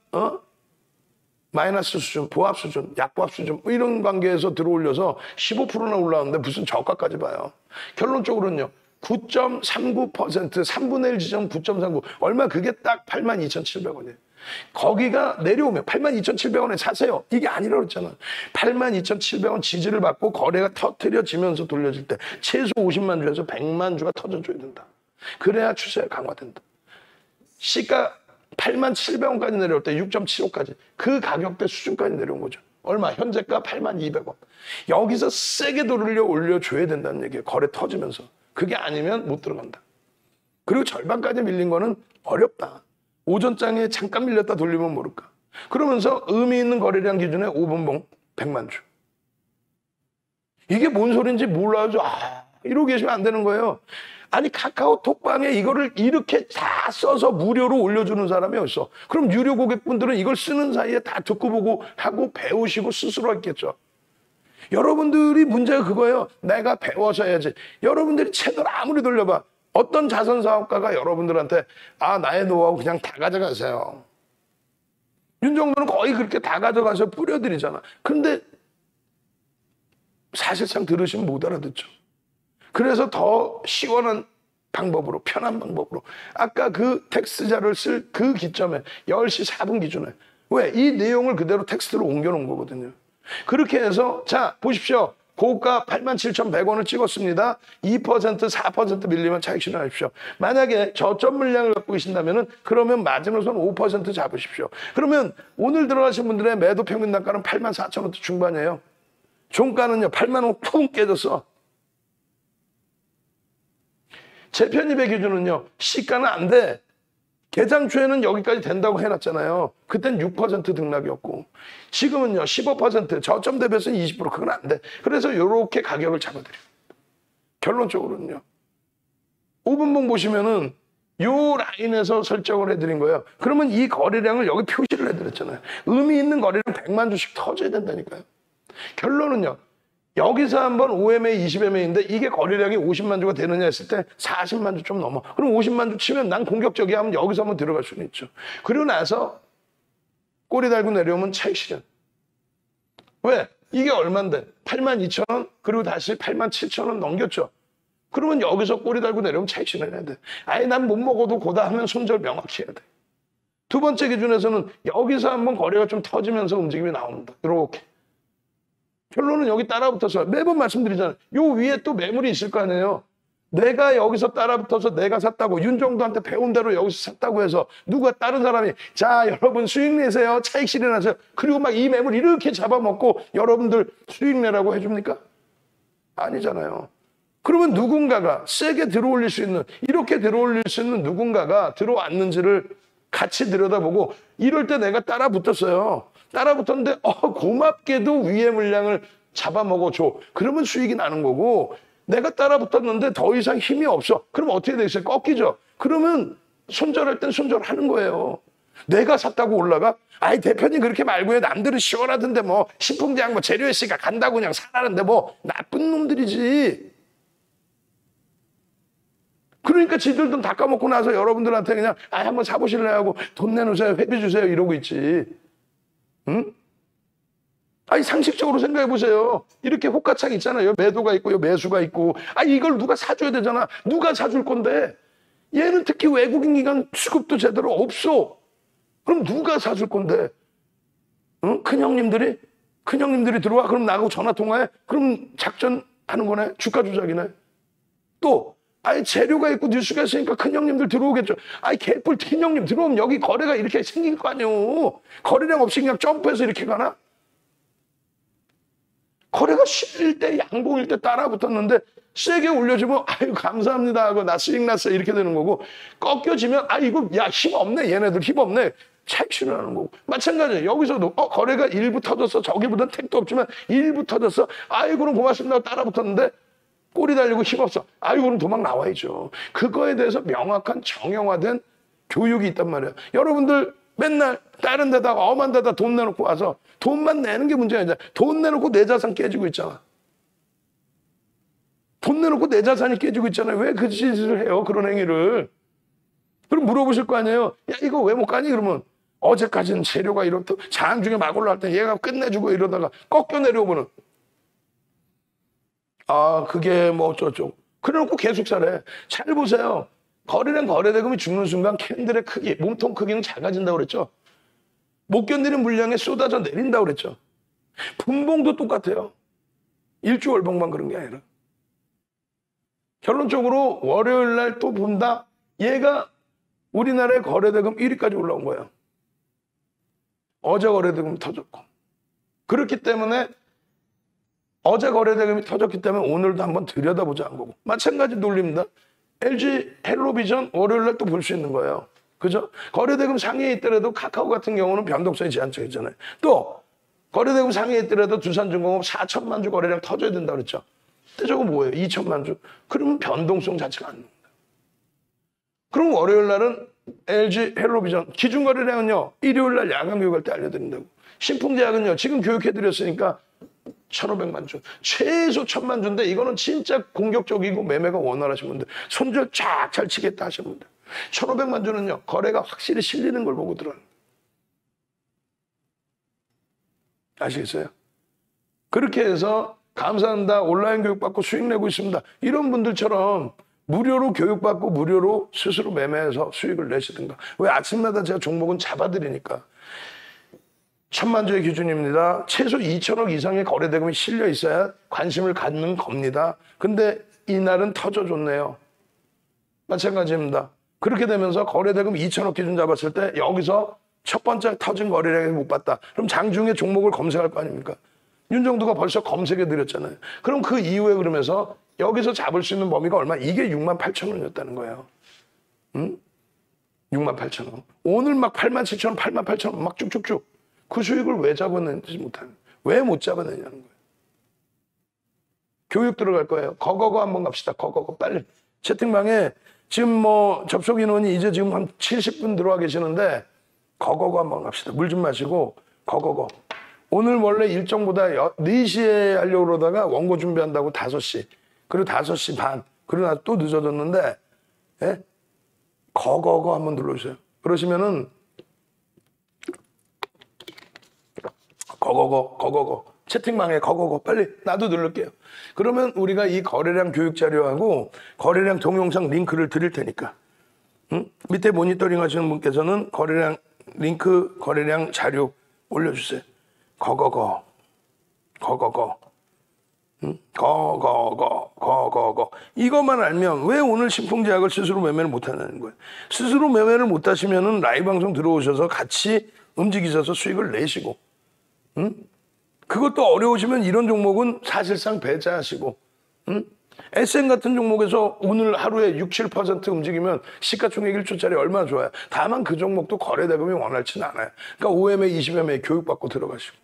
마이너스 수준, 보합 수준, 약보합 수준 뭐 이런 관계에서 들어올려서 15%나 올라왔는데 무슨 저가까지 봐요. 결론적으로는요. 9.39%, 3분의 1 지점 9.39. 얼마 그게 딱 82,700원이에요. 거기가 내려오면 82,700원에 사세요. 이게 아니라고 했잖아. 82,700원 지지를 받고 거래가 터트려지면서 돌려질 때 최소 50만 주에서 100만 주가 터져줘야 된다. 그래야 추세가 강화된다. 시가 87,000원까지 내려올 때 6.75까지 그 가격대 수준까지 내려온 거죠. 얼마? 현재가 82,200원. 여기서 세게 돌려 올려줘야 된다는 얘기예요. 거래 터지면서. 그게 아니면 못 들어간다. 그리고 절반까지 밀린 거는 어렵다. 오전장에 잠깐 밀렸다 돌리면 모를까. 그러면서 의미 있는 거래량 기준에 5분봉 100만 주. 이게 뭔 소린지 몰라요. 이러고 계시면 안 되는 거예요. 아니 카카오톡방에 이거를 이렇게 다 써서 무료로 올려주는 사람이 어딨어. 그럼 유료 고객분들은 이걸 쓰는 사이에 다 듣고 보고 하고 배우시고 스스로 했겠죠. 여러분들이 문제가 그거예요. 내가 배워서 해야지. 여러분들이 채널 아무리 돌려봐. 어떤 자선사업가가 여러분들한테 나의 노하우 그냥 다 가져가세요. 윤정도는 거의 그렇게 다 가져가서 뿌려드리잖아. 근데 사실상 들으시면 못 알아듣죠. 그래서 더 시원한 방법으로 편한 방법으로 아까 그 텍스트자를 쓸 그 기점에 10시 4분 기준에 왜? 이 내용을 그대로 텍스트로 옮겨놓은 거거든요. 그렇게 해서 자 보십시오. 고가 87,100원을 찍었습니다. 2%, 4% 밀리면 차익 실현하십시오. 만약에 저점 물량을 갖고 계신다면 그러면 마지노선 5% 잡으십시오. 그러면 오늘 들어가신 분들의 매도 평균 단가는 84,000원 중반이에요. 종가는요. 85,000원 푹 깨졌어. 재편입의 기준은요. 시가는 안 돼. 개장초에는 여기까지 된다고 해놨잖아요. 그땐 6% 등락이었고 지금은요 15% 저점 대비해서는 20% 그건 안 돼. 그래서 이렇게 가격을 잡아드려요. 결론적으로는요. 5분봉 보시면은 요 라인에서 설정을 해드린 거예요. 그러면 이 거래량을 여기 표시를 해드렸잖아요. 의미 있는 거래량 100만 주씩 터져야 된다니까요. 결론은요. 여기서 한번 5MA, 20MA인데 이게 거래량이 50만 주가 되느냐 했을 때 40만 주 좀 넘어. 그럼 50만 주 치면 난 공격적이야 하면 여기서 한번 들어갈 수는 있죠. 그리고 나서 꼬리 달고 내려오면 차익 실현. 왜? 이게 얼만데? 82,000원 그리고 다시 87,000원 넘겼죠. 그러면 여기서 꼬리 달고 내려오면 차익 실현해야 돼. 아예 난 못 먹어도 고다 하면 손절 명확히 해야 돼. 두 번째 기준에서는 여기서 한번 거래가 좀 터지면서 움직임이 나옵니다. 이렇게. 결론은 여기 따라붙어서 매번 말씀드리잖아요. 요 위에 또 매물이 있을 거 아니에요. 내가 여기서 따라붙어서 내가 샀다고 윤정도한테 배운 대로 여기서 샀다고 해서 누가 다른 사람이 자 여러분 수익 내세요. 차익 실현하세요. 그리고 막 이 매물 이렇게 잡아먹고 여러분들 수익 내라고 해줍니까? 아니잖아요. 그러면 누군가가 세게 들어올릴 수 있는 이렇게 들어올릴 수 있는 누군가가 들어왔는지를 같이 들여다보고 이럴 때 내가 따라붙었어요. 따라붙었는데 고맙게도 위에 물량을 잡아먹어줘. 그러면 수익이 나는 거고 내가 따라붙었는데 더 이상 힘이 없어. 그럼 어떻게 되겠어요? 꺾이죠. 그러면 손절할 땐 손절하는 거예요. 내가 샀다고 올라가? 아이 대표님 그렇게 말고 해. 남들은 시원하던데 뭐 신풍제약 뭐 재료의 씨가 간다고 그냥 사라는데 뭐 나쁜 놈들이지. 그러니까 지들 돈 다 까먹고 나서 여러분들한테 그냥 한번 사보실래요 하고 돈 내놓으세요. 회비 주세요 이러고 있지. 응? 아니 상식적으로 생각해 보세요. 이렇게 호가창 있잖아요. 매도가 있고 요 매수가 있고 이걸 누가 사줘야 되잖아. 누가 사줄 건데 얘는 특히 외국인 기관 수급도 제대로 없어. 그럼 누가 사줄 건데? 응? 큰형님들이? 큰형님들이 들어와? 그럼 나하고 전화 통화해? 그럼 작전하는 거네? 주가 조작이네? 또 아니 재료가 있고 뉴스가 있으니까 큰형님들 들어오겠죠. 아니 개뿔 큰형님 들어오면 여기 거래가 이렇게 생길 거 아니오. 거래량 없이 그냥 점프해서 이렇게 가나? 거래가 실릴 때 양봉일 때 따라 붙었는데 세게 올려주면 아유 감사합니다 하고 나 수익 났어 이렇게 되는 거고, 꺾여지면 아 이거 야 힘 없네 얘네들 힘 없네 차익실현 하는 거고, 마찬가지예요. 여기서도 거래가 일부 터졌어 저기보단 택도 없지만 일부 터졌어 아유 그럼 고맙습니다 하고 따라 붙었는데 꼬리 달리고 힘 없어 아유 그럼 도망 나와야죠. 그거에 대해서 명확한 정형화된 교육이 있단 말이에요. 여러분들 맨날 다른 데다가 엄한 데다 돈 내놓고 와서 돈만 내는 게 문제가 아니라 돈 내놓고 내 자산 깨지고 있잖아. 돈 내놓고 내 자산이 깨지고 있잖아요. 왜 그 짓을 해요? 그런 행위를. 그럼 물어보실 거 아니에요. 야 이거 왜 못 가니? 그러면 어제까지는 재료가 이렇듯 장중에 막 올라갈 때 얘가 끝내주고 이러다가 꺾여 내려오면은 아 그게 뭐 어쩌고 그래놓고 계속 사래. 잘 보세요. 거래량 거래대금이 죽는 순간 캔들의 크기, 몸통 크기는 작아진다고 그랬죠. 못 견디는 물량에 쏟아져 내린다고 그랬죠. 분봉도 똑같아요. 일주 월봉만 그런 게 아니라. 결론적으로 월요일 날 또 본다. 얘가 우리나라의 거래대금 1위까지 올라온 거예요. 어제 거래대금 터졌고. 그렇기 때문에 어제 거래대금이 터졌기 때문에 오늘도 한번 들여다보자는 거고. 마찬가지 논리입니다. LG헬로비전 월요일날 또 볼 수 있는 거예요. 그죠? 거래대금 상위에 있더라도 카카오 같은 경우는 변동성이 제한적이잖아요. 또 거래대금 상위에 있더라도 두산중공업 4천만 주 거래량 터져야 된다고 그랬죠. 근데 저거 뭐예요? 2천만 주. 그러면 변동성 자체가 안 나옵니다. 그럼 월요일날은 LG헬로비전 기준거래량은요. 일요일날 야간교육할 때 알려드린다고. 신풍제약은요. 지금 교육해드렸으니까 1,500만 주. 최소 1,000만 주인데 이거는 진짜 공격적이고 매매가 원활하신 분들. 손절 쫙 잘 치겠다 하신 분들. 1,500만 주는요. 거래가 확실히 실리는 걸 보고 들어요. 아시겠어요? 그렇게 해서 감사한다. 온라인 교육받고 수익 내고 있습니다. 이런 분들처럼 무료로 교육받고 무료로 스스로 매매해서 수익을 내시든가. 왜 아침마다 제가 종목은 잡아드리니까. 1,000만 주의 기준입니다. 최소 2천억 이상의 거래대금이 실려 있어야 관심을 갖는 겁니다. 근데 이날은 터져줬네요. 마찬가지입니다. 그렇게 되면서 거래대금 2천억 기준 잡았을 때 여기서 첫 번째 터진 거래량이 못 봤다. 그럼 장중에 종목을 검색할 거 아닙니까? 윤정두가 벌써 검색해드렸잖아요. 그럼 그 이후에 그러면서 여기서 잡을 수 있는 범위가 얼마? 이게 68,000원이었다는 거예요. 응? 68,000원. 오늘 막 87,000원, 88,000원 막 쭉쭉쭉. 그 수익을 왜 잡아내지 못하는 거예요? 왜 못 잡아내냐는 거예요. 교육 들어갈 거예요. 거거거 한번 갑시다. 거거거 빨리. 채팅방에 지금 뭐 접속 인원이 이제 지금 한 70분 들어와 계시는데 거거거 한번 갑시다. 물 좀 마시고 거거거. 오늘 원래 일정보다 4시에 하려고 그러다가 원고 준비한다고 5시. 그리고 5시 반. 그러나 또 늦어졌는데 예? 거거거 한번 눌러주세요. 그러시면은 거거거 채팅방에 거거거 빨리 나도 누를게요. 그러면 우리가 이 거래량 교육 자료하고 거래량 동영상 링크를 드릴 테니까 응? 밑에 모니터링 하시는 분께서는 거래량 링크 거래량 자료 올려주세요. 거거거 응? 거거거 이것만 알면 왜 오늘 신풍제약을 스스로 매매를 못하는 거예요. 스스로 매매를 못하시면은 라이브 방송 들어오셔서 같이 움직이셔서 수익을 내시고 그것도 어려우시면 이런 종목은 사실상 배제하시고 SM 같은 종목에서 오늘 하루에 6, 7% 움직이면 시가총액 1조짜리 얼마나 좋아요. 다만 그 종목도 거래대금이 원활치는 않아요. 그러니까 5MA, 20MA 교육받고 들어가시고.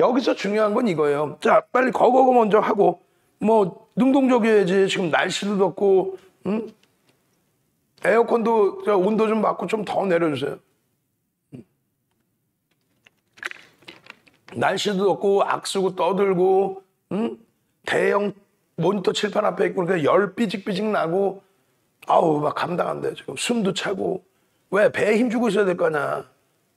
여기서 중요한 건 이거예요. 자 빨리 거거거 먼저 하고 뭐 능동적이어야지. 지금 날씨도 덥고 에어컨도 온도 좀 맞고 좀 더 내려주세요. 날씨도 덥고 악쓰고 떠들고 대형 모니터 칠판 앞에 있고 그러니까 열 삐직삐직 나고 아우 막 감당 안 돼요. 지금 숨도 차고. 왜? 배에 힘주고 있어야 될 거냐.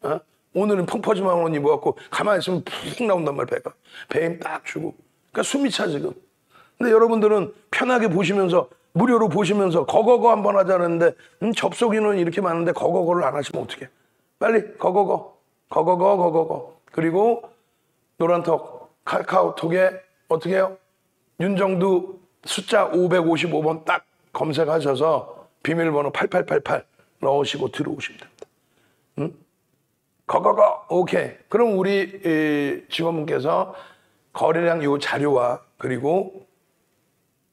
어? 오늘은 펑퍼짐한 옷 입어갖고 가만히 있으면 푹 나온단 말이야. 배가 배에 힘 딱 주고 그러니까 숨이 차 지금. 근데 여러분들은 편하게 보시면서 무료로 보시면서 거거거 한번 하자는데 접속 인원이 이렇게 많은데 거거거를 안 하시면 어떡해. 빨리 거거거 그리고 노란톡 카카오톡에 어떻게 해요? 윤정두 숫자 555번 딱 검색하셔서 비밀번호 8888 넣으시고 들어오시면 됩니다. 응? 거거거 오케이. 그럼 우리 직원분께서 거래량 요 자료와 그리고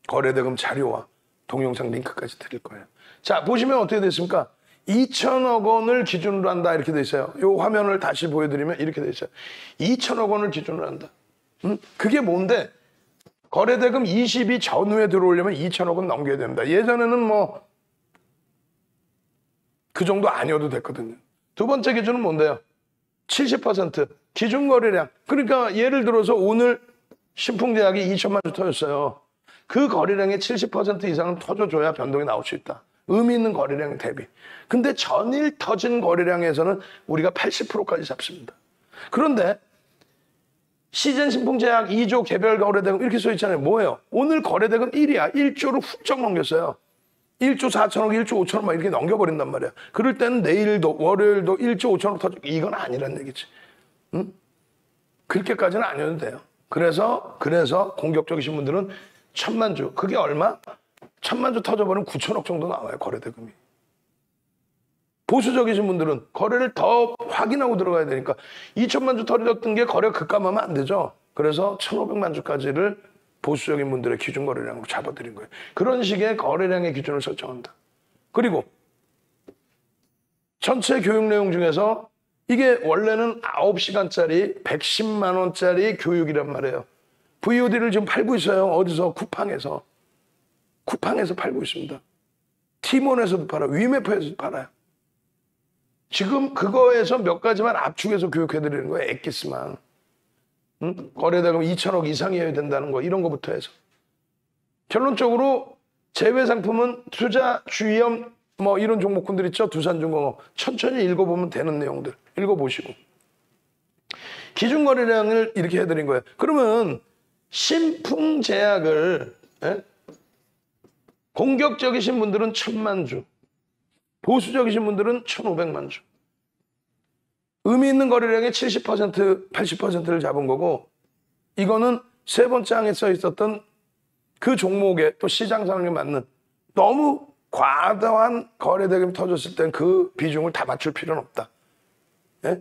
거래대금 자료와 동영상 링크까지 드릴 거예요. 자, 보시면 어떻게 됐습니까? 2천억 원을 기준으로 한다 이렇게 돼 있어요. 요 화면을 다시 보여드리면 이렇게 돼 있어요. 2천억 원을 기준으로 한다. 그게 뭔데? 거래대금 22 전후에 들어오려면 2천억 원 넘겨야 됩니다. 예전에는 뭐 그 정도 아니어도 됐거든요. 두 번째 기준은 뭔데요? 70% 기준 거래량. 그러니까 예를 들어서 오늘 신풍제약이 2천만 주 터졌어요. 그 거래량의 70% 이상은 터져줘야 변동이 나올 수 있다. 의미 있는 거래량 대비. 근데 전일 터진 거래량에서는 우리가 80%까지 잡습니다. 그런데 시즌 신풍제약 2조 개별 거래대금 이렇게 써 있잖아요. 뭐예요? 오늘 거래대금 1이야. 1조를 훌쩍 넘겼어요. 1조 4천억, 1조 5천억 막 이렇게 넘겨버린단 말이야. 그럴 때는 내일도 월요일도 1조 5천억 터지고 이건 아니란 얘기지. 응? 그렇게까지는 아니어도 돼요. 그래서 공격적이신 분들은 천만주, 그게 얼마? 천만주 터져버리면 9천억 정도 나와요, 거래대금이. 보수적이신 분들은 거래를 더 확인하고 들어가야 되니까 2천만주 터졌던 게 거래가 급감하면 안 되죠. 그래서 1,500만주까지를 보수적인 분들의 기준 거래량으로 잡아드린 거예요. 그런 식의 거래량의 기준을 설정한다. 그리고 전체 교육 내용 중에서 이게 원래는 9시간짜리 110만 원짜리 교육이란 말이에요. VOD를 지금 팔고 있어요. 어디서? 쿠팡에서. 쿠팡에서 팔고 있습니다. 티몬에서도 팔아요. 위메프에서도 팔아요. 지금 그거에서 몇 가지만 압축해서 교육해드리는 거예요. 엑기스만. 응? 거래대금 2천억 이상이어야 된다는 거. 이런 거부터 해서. 결론적으로 제외 상품은 투자, 주위험 뭐 이런 종목군들 있죠. 두산중공업. 천천히 읽어보면 되는 내용들. 읽어보시고. 기준 거래량을 이렇게 해드린 거예요. 그러면 신풍제약을 공격적이신 분들은 1,000만주, 보수적이신 분들은 1,500만주. 의미 있는 거래량의 70%, 80%를 잡은 거고, 이거는 세 번째 항에 써 있었던 그 종목에 또 시장 상황에 맞는 너무 과도한 거래대금이 터졌을 땐 그 비중을 다 맞출 필요는 없다. 예?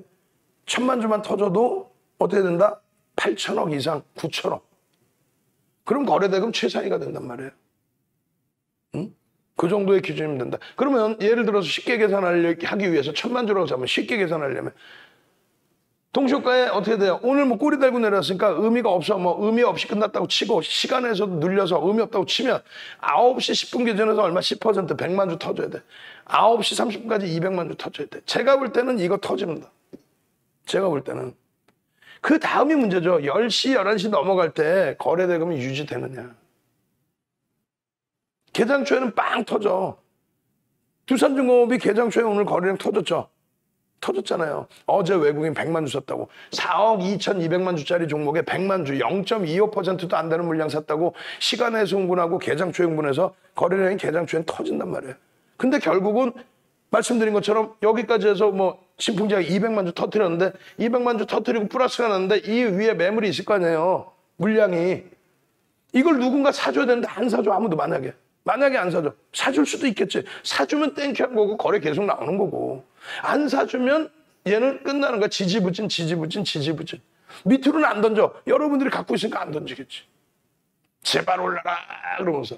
1,000만주만 터져도 어떻게 된다? 8천억 이상, 9천억. 그럼 거래대금 최상위가 된단 말이에요. 응? 그 정도의 기준이면 된다. 그러면 예를 들어서 쉽게 계산하기 위해서 1,000만주라고 잡으면 쉽게 계산하려면 동시효과에 어떻게 돼요? 오늘 뭐 꼬리 달고 내려왔으니까 의미가 없어. 뭐 의미 없이 끝났다고 치고 시간에서 눌려서 의미 없다고 치면 9시 10분 기준에서 얼마? 10% 100만주 터져야 돼. 9시 30분까지 200만주 터져야 돼. 제가 볼 때는 이거 터집니다. 제가 볼 때는. 그 다음이 문제죠. 10시, 11시 넘어갈 때 거래대금이 유지되느냐. 개장초에는 빵 터져. 두산중공업이 개장초에 오늘 거래량 터졌죠. 터졌잖아요. 어제 외국인 100만주 샀다고. 4억 2,200만 주짜리 종목에 100만주 0.25%도 안 되는 물량 샀다고 시간에서 흥분하고 개장초에 흥분해서 거래량이 개장초엔 터진단 말이에요. 근데 결국은 말씀드린 것처럼 여기까지 해서 뭐 신풍제약 200만주 터뜨렸는데 200만주 터뜨리고 플러스가 났는데 이 위에 매물이 있을 거 아니에요. 물량이. 이걸 누군가 사줘야 되는데 안 사줘. 아무도 만약에 안 사줘. 사줄 수도 있겠지. 사주면 땡큐한 거고 거래 계속 나오는 거고. 안 사주면 얘는 끝나는 거야. 지지부진 지지부진 지지부진. 밑으로는 안 던져. 여러분들이 갖고 있으니까 안 던지겠지. 제발 올라라 그러면서.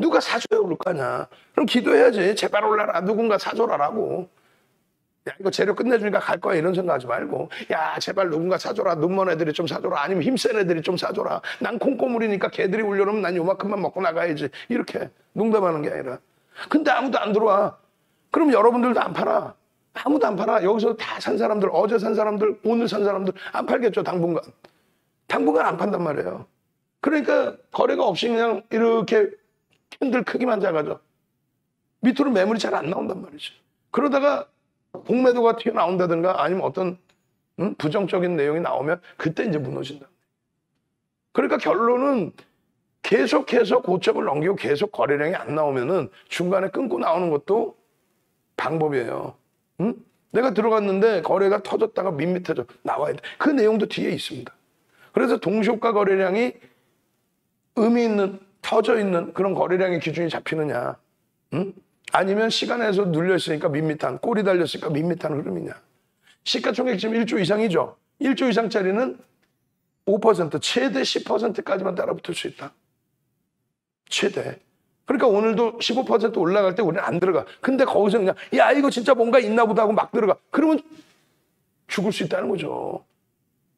누가 사줘야 오를 거냐. 그럼 기도해야지. 제발 올라라. 누군가 사줘라라고. 야 이거 재료 끝내주니까 갈 거야 이런 생각하지 말고. 야 제발 누군가 사줘라. 눈먼 애들이 좀 사줘라. 아니면 힘센 애들이 좀 사줘라. 난 콩고물이니까 걔들이 울려놓으면 난 요만큼만 먹고 나가야지. 이렇게 농담하는 게 아니라. 근데 아무도 안 들어와. 그럼 여러분들도 안 팔아. 아무도 안 팔아. 여기서 다 산 사람들, 어제 산 사람들, 오늘 산 사람들 안 팔겠죠. 당분간. 당분간 안 판단 말이에요. 그러니까 거래가 없이 그냥 이렇게 캔들 크기만 작아져. 밑으로 매물이 잘 안 나온단 말이지. 그러다가 공매도가 튀어나온다든가 아니면 어떤 부정적인 내용이 나오면 그때 이제 무너진다. 그러니까 결론은 계속해서 고점을 넘기고 계속 거래량이 안 나오면은 중간에 끊고 나오는 것도 방법이에요. 응? 내가 들어갔는데 거래가 터졌다가 밋밋해져 나와야 돼. 그 내용도 뒤에 있습니다. 그래서 동시효과 거래량이 의미 있는 터져 있는 그런 거래량의 기준이 잡히느냐, 응? 아니면 시간에서 눌려있으니까 밋밋한, 꼬리 달렸으니까 밋밋한 흐름이냐. 시가총액 지금 1조 이상이죠. 1조 이상짜리는 5% 최대 10%까지만 따라붙을 수 있다. 최대. 그러니까 오늘도 15% 올라갈 때 우리는 안 들어가. 근데 거기서 그냥 야 이거 진짜 뭔가 있나 보다 하고 막 들어가. 그러면 죽을 수 있다는 거죠.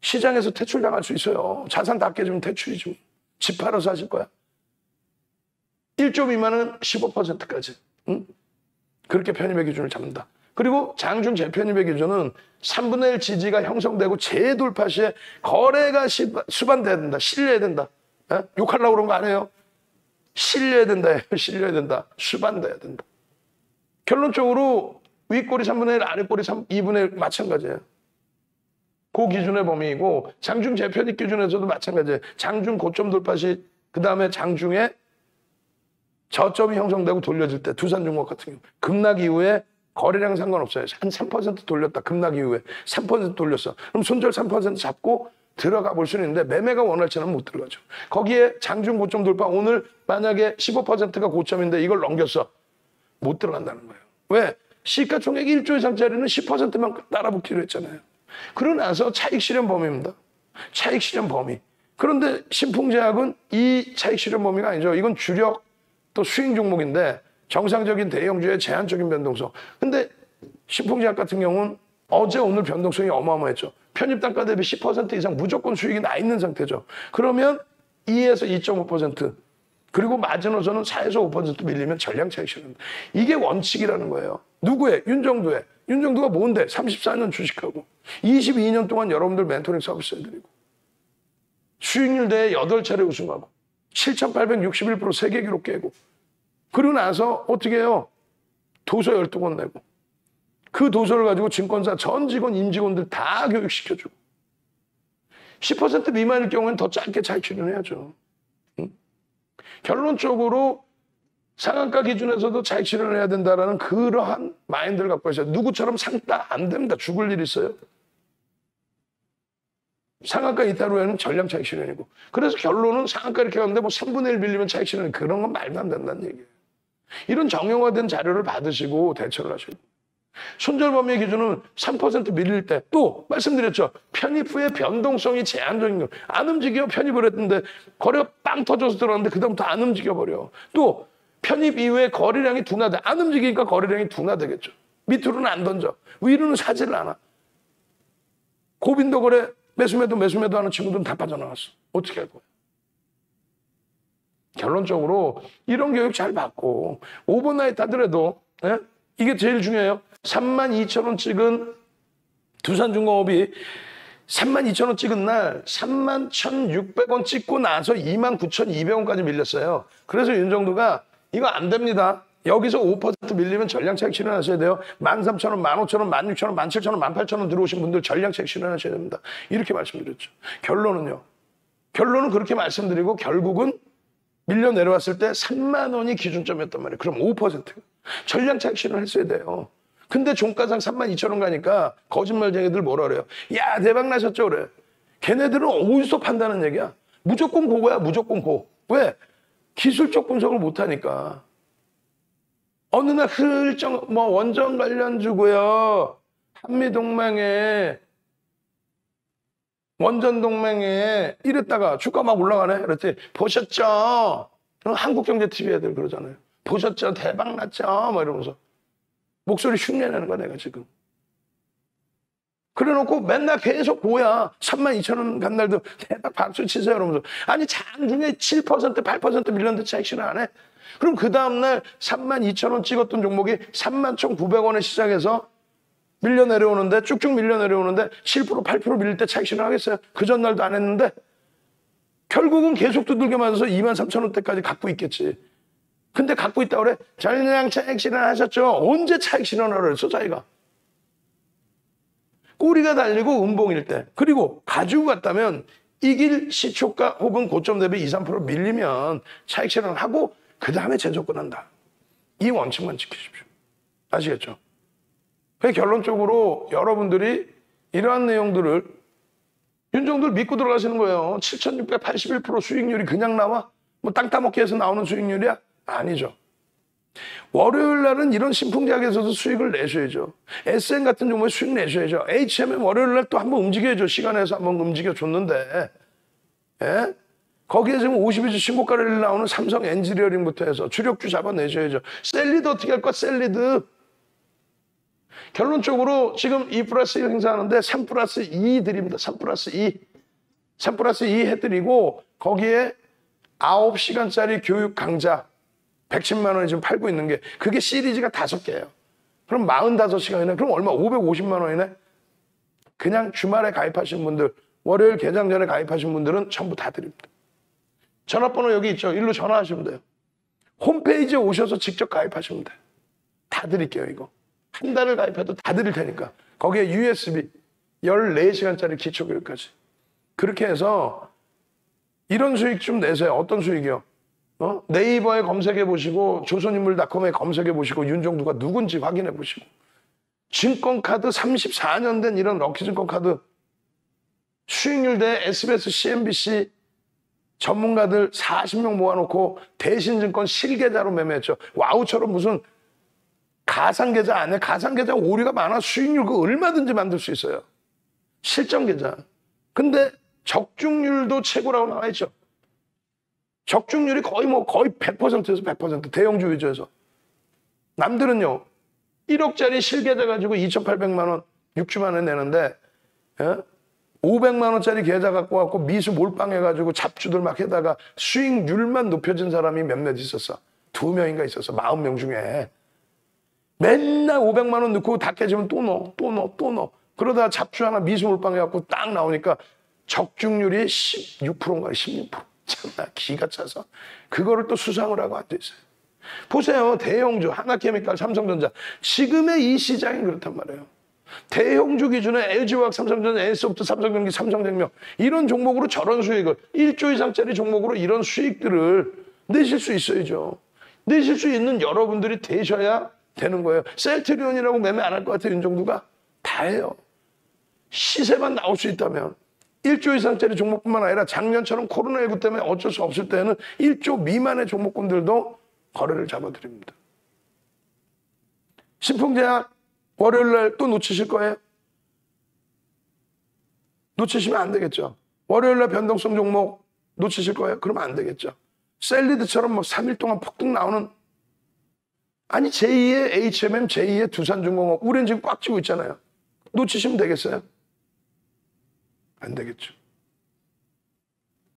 시장에서 퇴출당할 수 있어요. 자산 다 깨지면 퇴출이죠. 집 팔아서 하실 거야. 1조 미만은 15%까지. 응? 그렇게 편입의 기준을 잡는다. 그리고 장중 재편입의 기준은 3분의 1 지지가 형성되고 재돌파 시에 거래가 수반돼야 된다. 실려야 된다. 에? 욕하려고 그런 거 아니에요. 실려야 된다. 실려야 된다. 수반돼야 된다. 결론적으로 윗꼬리 3분의 1, 아랫꼬리 2분의 1 마찬가지예요. 그 기준의 범위이고 장중 재편입 기준에서도 마찬가지예요. 장중 고점 돌파 시 그다음에 장중에 저점이 형성되고 돌려질 때 두산중공업 같은 경우 급락 이후에 거래량 상관없어요. 한 3% 돌렸다. 급락 이후에 3% 돌렸어. 그럼 손절 3% 잡고 들어가 볼 수는 있는데 매매가 원활치는 못 들어가죠. 거기에 장중 고점 돌파 오늘 만약에 15%가 고점인데 이걸 넘겼어. 못 들어간다는 거예요. 왜? 시가총액 1조 이상짜리는 10%만 따라붙기로 했잖아요. 그러고 나서 차익 실현 범위입니다. 차익 실현 범위. 그런데 신풍제약은 이 차익 실현 범위가 아니죠. 이건 주력 또 수익 종목인데 정상적인 대형주의 제한적인 변동성. 근데 신풍제약 같은 경우는 어제 오늘 변동성이 어마어마했죠. 편입 단가 대비 10% 이상 무조건 수익이 나 있는 상태죠. 그러면 2에서 2.5% 그리고 마지노선은 4에서 5% 밀리면 전량 차익 실현한다. 이게 원칙이라는 거예요. 누구의? 윤정두의. 윤정두가 뭔데? 34년 주식하고 22년 동안 여러분들 멘토링 서비스 해드리고 수익률 대회 8차례 우승하고 7,861% 세계 기록 깨고 그러고 나서 어떻게 해요? 도서 12권 내고 그 도서를 가지고 증권사 전 직원, 임직원들 다 교육시켜주고 10% 미만일 경우에는 더 짧게 차익 실현해야죠. 응? 결론적으로 상한가 기준에서도 차익 실현을 해야 된다라는 그러한 마인드를 갖고 있어요. 누구처럼 상따 안 됩니다. 죽을 일 있어요. 상한가 이탈후에는 전량 차익 실현이고 그래서 결론은 상한가 이렇게 가는데 뭐 3분의 1 밀리면 차익 실현 그런 건 말도 안 된다는 얘기예요. 이런 정형화된 자료를 받으시고 대처를 하셔야 돼요. 손절 범위의 기준은 3% 밀릴 때 또 말씀드렸죠. 편입 후에 변동성이 제한적인 거. 안 움직여 편입을 했는데 거래가 빵 터져서 들어갔는데 그다음부터 안 움직여버려. 또 편입 이후에 거래량이 둔화돼. 안 움직이니까 거래량이 둔화되겠죠. 밑으로는 안 던져. 위로는 사지를 않아. 고빈도 거래 매수매도 하는 친구들은 다 빠져나갔어. 어떻게 할 거야? 결론적으로 이런 교육 잘 받고 오버나잇 하더라도 예? 이게 제일 중요해요. 32,000원 찍은 두산중공업이 32,000원 찍은 날 31,600원 찍고 나서 29,200원까지 밀렸어요. 그래서 윤정두가 이거 안 됩니다. 여기서 5% 밀리면 전량 차익 실현하셔야 돼요. 13,000원, 15,000원, 16,000원, 17,000원, 18,000원 들어오신 분들 전량 차익 실현하셔야 됩니다. 이렇게 말씀드렸죠. 결론은요. 결론은 그렇게 말씀드리고 결국은 밀려 내려왔을 때 3만 원이 기준점이었단 말이에요. 그럼 5% 전량 차익 실현을 했어야 돼요. 근데 종가상 32,000원 가니까 거짓말쟁이들 뭐라 그래요. 야 대박 나셨죠 그래. 걔네들은 어디서 판다는 얘기야. 무조건 고거야 무조건 고. 왜? 기술적 분석을 못하니까. 어느 날 슬쩍 뭐 원전 관련주고요. 한미동맹에 원전동맹에 이랬다가 주가 막 올라가네. 그랬더니 보셨죠? 한국경제TV 애들 그러잖아요. 보셨죠? 대박 났죠? 막 이러면서 목소리 흉내내는 거야 내가 지금. 그래놓고 맨날 계속 고야. 32,000원 간 날도 대박 박수 치세요 이러면서. 아니 장중에 7% 8% 밀렸는데 차익 실현 안 해? 그럼 그 다음날 32,000원 찍었던 종목이 31,900원에 시작해서 밀려 내려오는데 쭉쭉 밀려 내려오는데 7% 8% 밀릴 때 차익 실현하겠어요? 그 전날도 안 했는데 결국은 계속 두들겨 맞아서 23,000원대까지 갖고 있겠지. 근데 갖고 있다 그래? 전량 차익 실현하셨죠? 언제 차익 실현하라고 했어 자기가? 꼬리가 달리고 음봉일 때. 그리고 가지고 갔다면 이길 시초가 혹은 고점 대비 2, 3% 밀리면 차익 실현하고 그 다음에 재접근한다. 이 원칙만 지키십시오. 아시겠죠? 결론적으로 여러분들이 이러한 내용들을 윤정두를 믿고 들어가시는 거예요. 7,681% 수익률이 그냥 나와? 뭐 땅 따먹기 해서 나오는 수익률이야? 아니죠. 월요일 날은 이런 신풍제약에서도 수익을 내셔야죠. SM 같은 종목에 수익 내셔야죠. HMM 월요일 날 또 한번 움직여야죠. 시간에서 한번 움직여줬는데, 예? 거기에 지금 52주 신고가를 나오는 삼성엔지니어링부터 해서 주력주 잡아내셔야죠. 셀리드 어떻게 할까? 셀리드. 결론적으로 지금 2+1 행사하는데 3+2 드립니다. 3+2 해드리고 거기에 9시간짜리 교육 강좌 110만 원에 지금 팔고 있는 게, 그게 시리즈가 5개예요. 그럼 45시간이네. 그럼 얼마? 550만 원이네. 그냥 주말에 가입하신 분들, 월요일 개장 전에 가입하신 분들은 전부 다 드립니다. 전화번호 여기 있죠. 일로 전화하시면 돼요. 홈페이지에 오셔서 직접 가입하시면 돼요. 다 드릴게요. 이거 한 달을 가입해도 다 드릴 테니까. 거기에 USB 14시간짜리 기초교육까지. 그렇게 해서 이런 수익 좀 내세요. 어떤 수익이요? 네이버에 검색해보시고, 조선인물닷컴에 검색해보시고, 윤종두가 누군지 확인해보시고, 증권카드 34년 된 이런 럭키증권카드 수익률 대 SBS, CNBC 전문가들 40명 모아놓고 대신증권 실계좌로 매매했죠. 와우처럼 무슨 가상계좌 안에, 가상계좌 오류가 많아. 수익률 그거 얼마든지 만들 수 있어요. 실전계좌. 근데 적중률도 최고라고 나와있죠. 적중률이 거의 100%에서 100%. 대형주 위주에서. 남들은요, 1억짜리 실계좌 가지고 2,800만 원, 6주 만에 내는데, 예? 500만 원짜리 계좌 갖고 미수 몰빵해가지고 잡주들 막 해다가 수익률만 높여진 사람이 몇몇 있었어. 2명인가 있었어. 40명 중에. 맨날 500만 원 넣고 다 깨지면 또 넣어. 그러다가 잡주 하나 미수 몰빵해갖고 딱 나오니까 적중률이 16%인가 16%. 참나 기가 차서 그거를 또 수상을 하고 앉아있어요. 보세요. 대형주 하나케미칼, 삼성전자. 지금의 이 시장이 그렇단 말이에요. 대형주 기준에 LG화학, 삼성전자, S오피스, 삼성전기, 삼성생명, 이런 종목으로 저런 수익을, 1조 이상짜리 종목으로 이런 수익들을 내실 수 있어야죠. 내실 수 있는 여러분들이 되셔야 되는 거예요. 셀트리온이라고 매매 안 할 것 같아요. 윤종두가 다 해요. 시세만 나올 수 있다면. 1조 이상짜리 종목뿐만 아니라 작년처럼 코로나19 때문에 어쩔 수 없을 때는 1조 미만의 종목군들도 거래를 잡아드립니다. 신풍제약 월요일날 또 놓치실 거예요? 놓치시면 안 되겠죠. 월요일날 변동성 종목 놓치실 거예요? 그러면 안 되겠죠. 셀리드처럼 뭐 3일 동안 폭등 나오는, 아니 제2의 HMM, 제2의 두산중공업, 우린 지금 꽉 쥐고 있잖아요. 놓치시면 되겠어요? 안 되겠죠.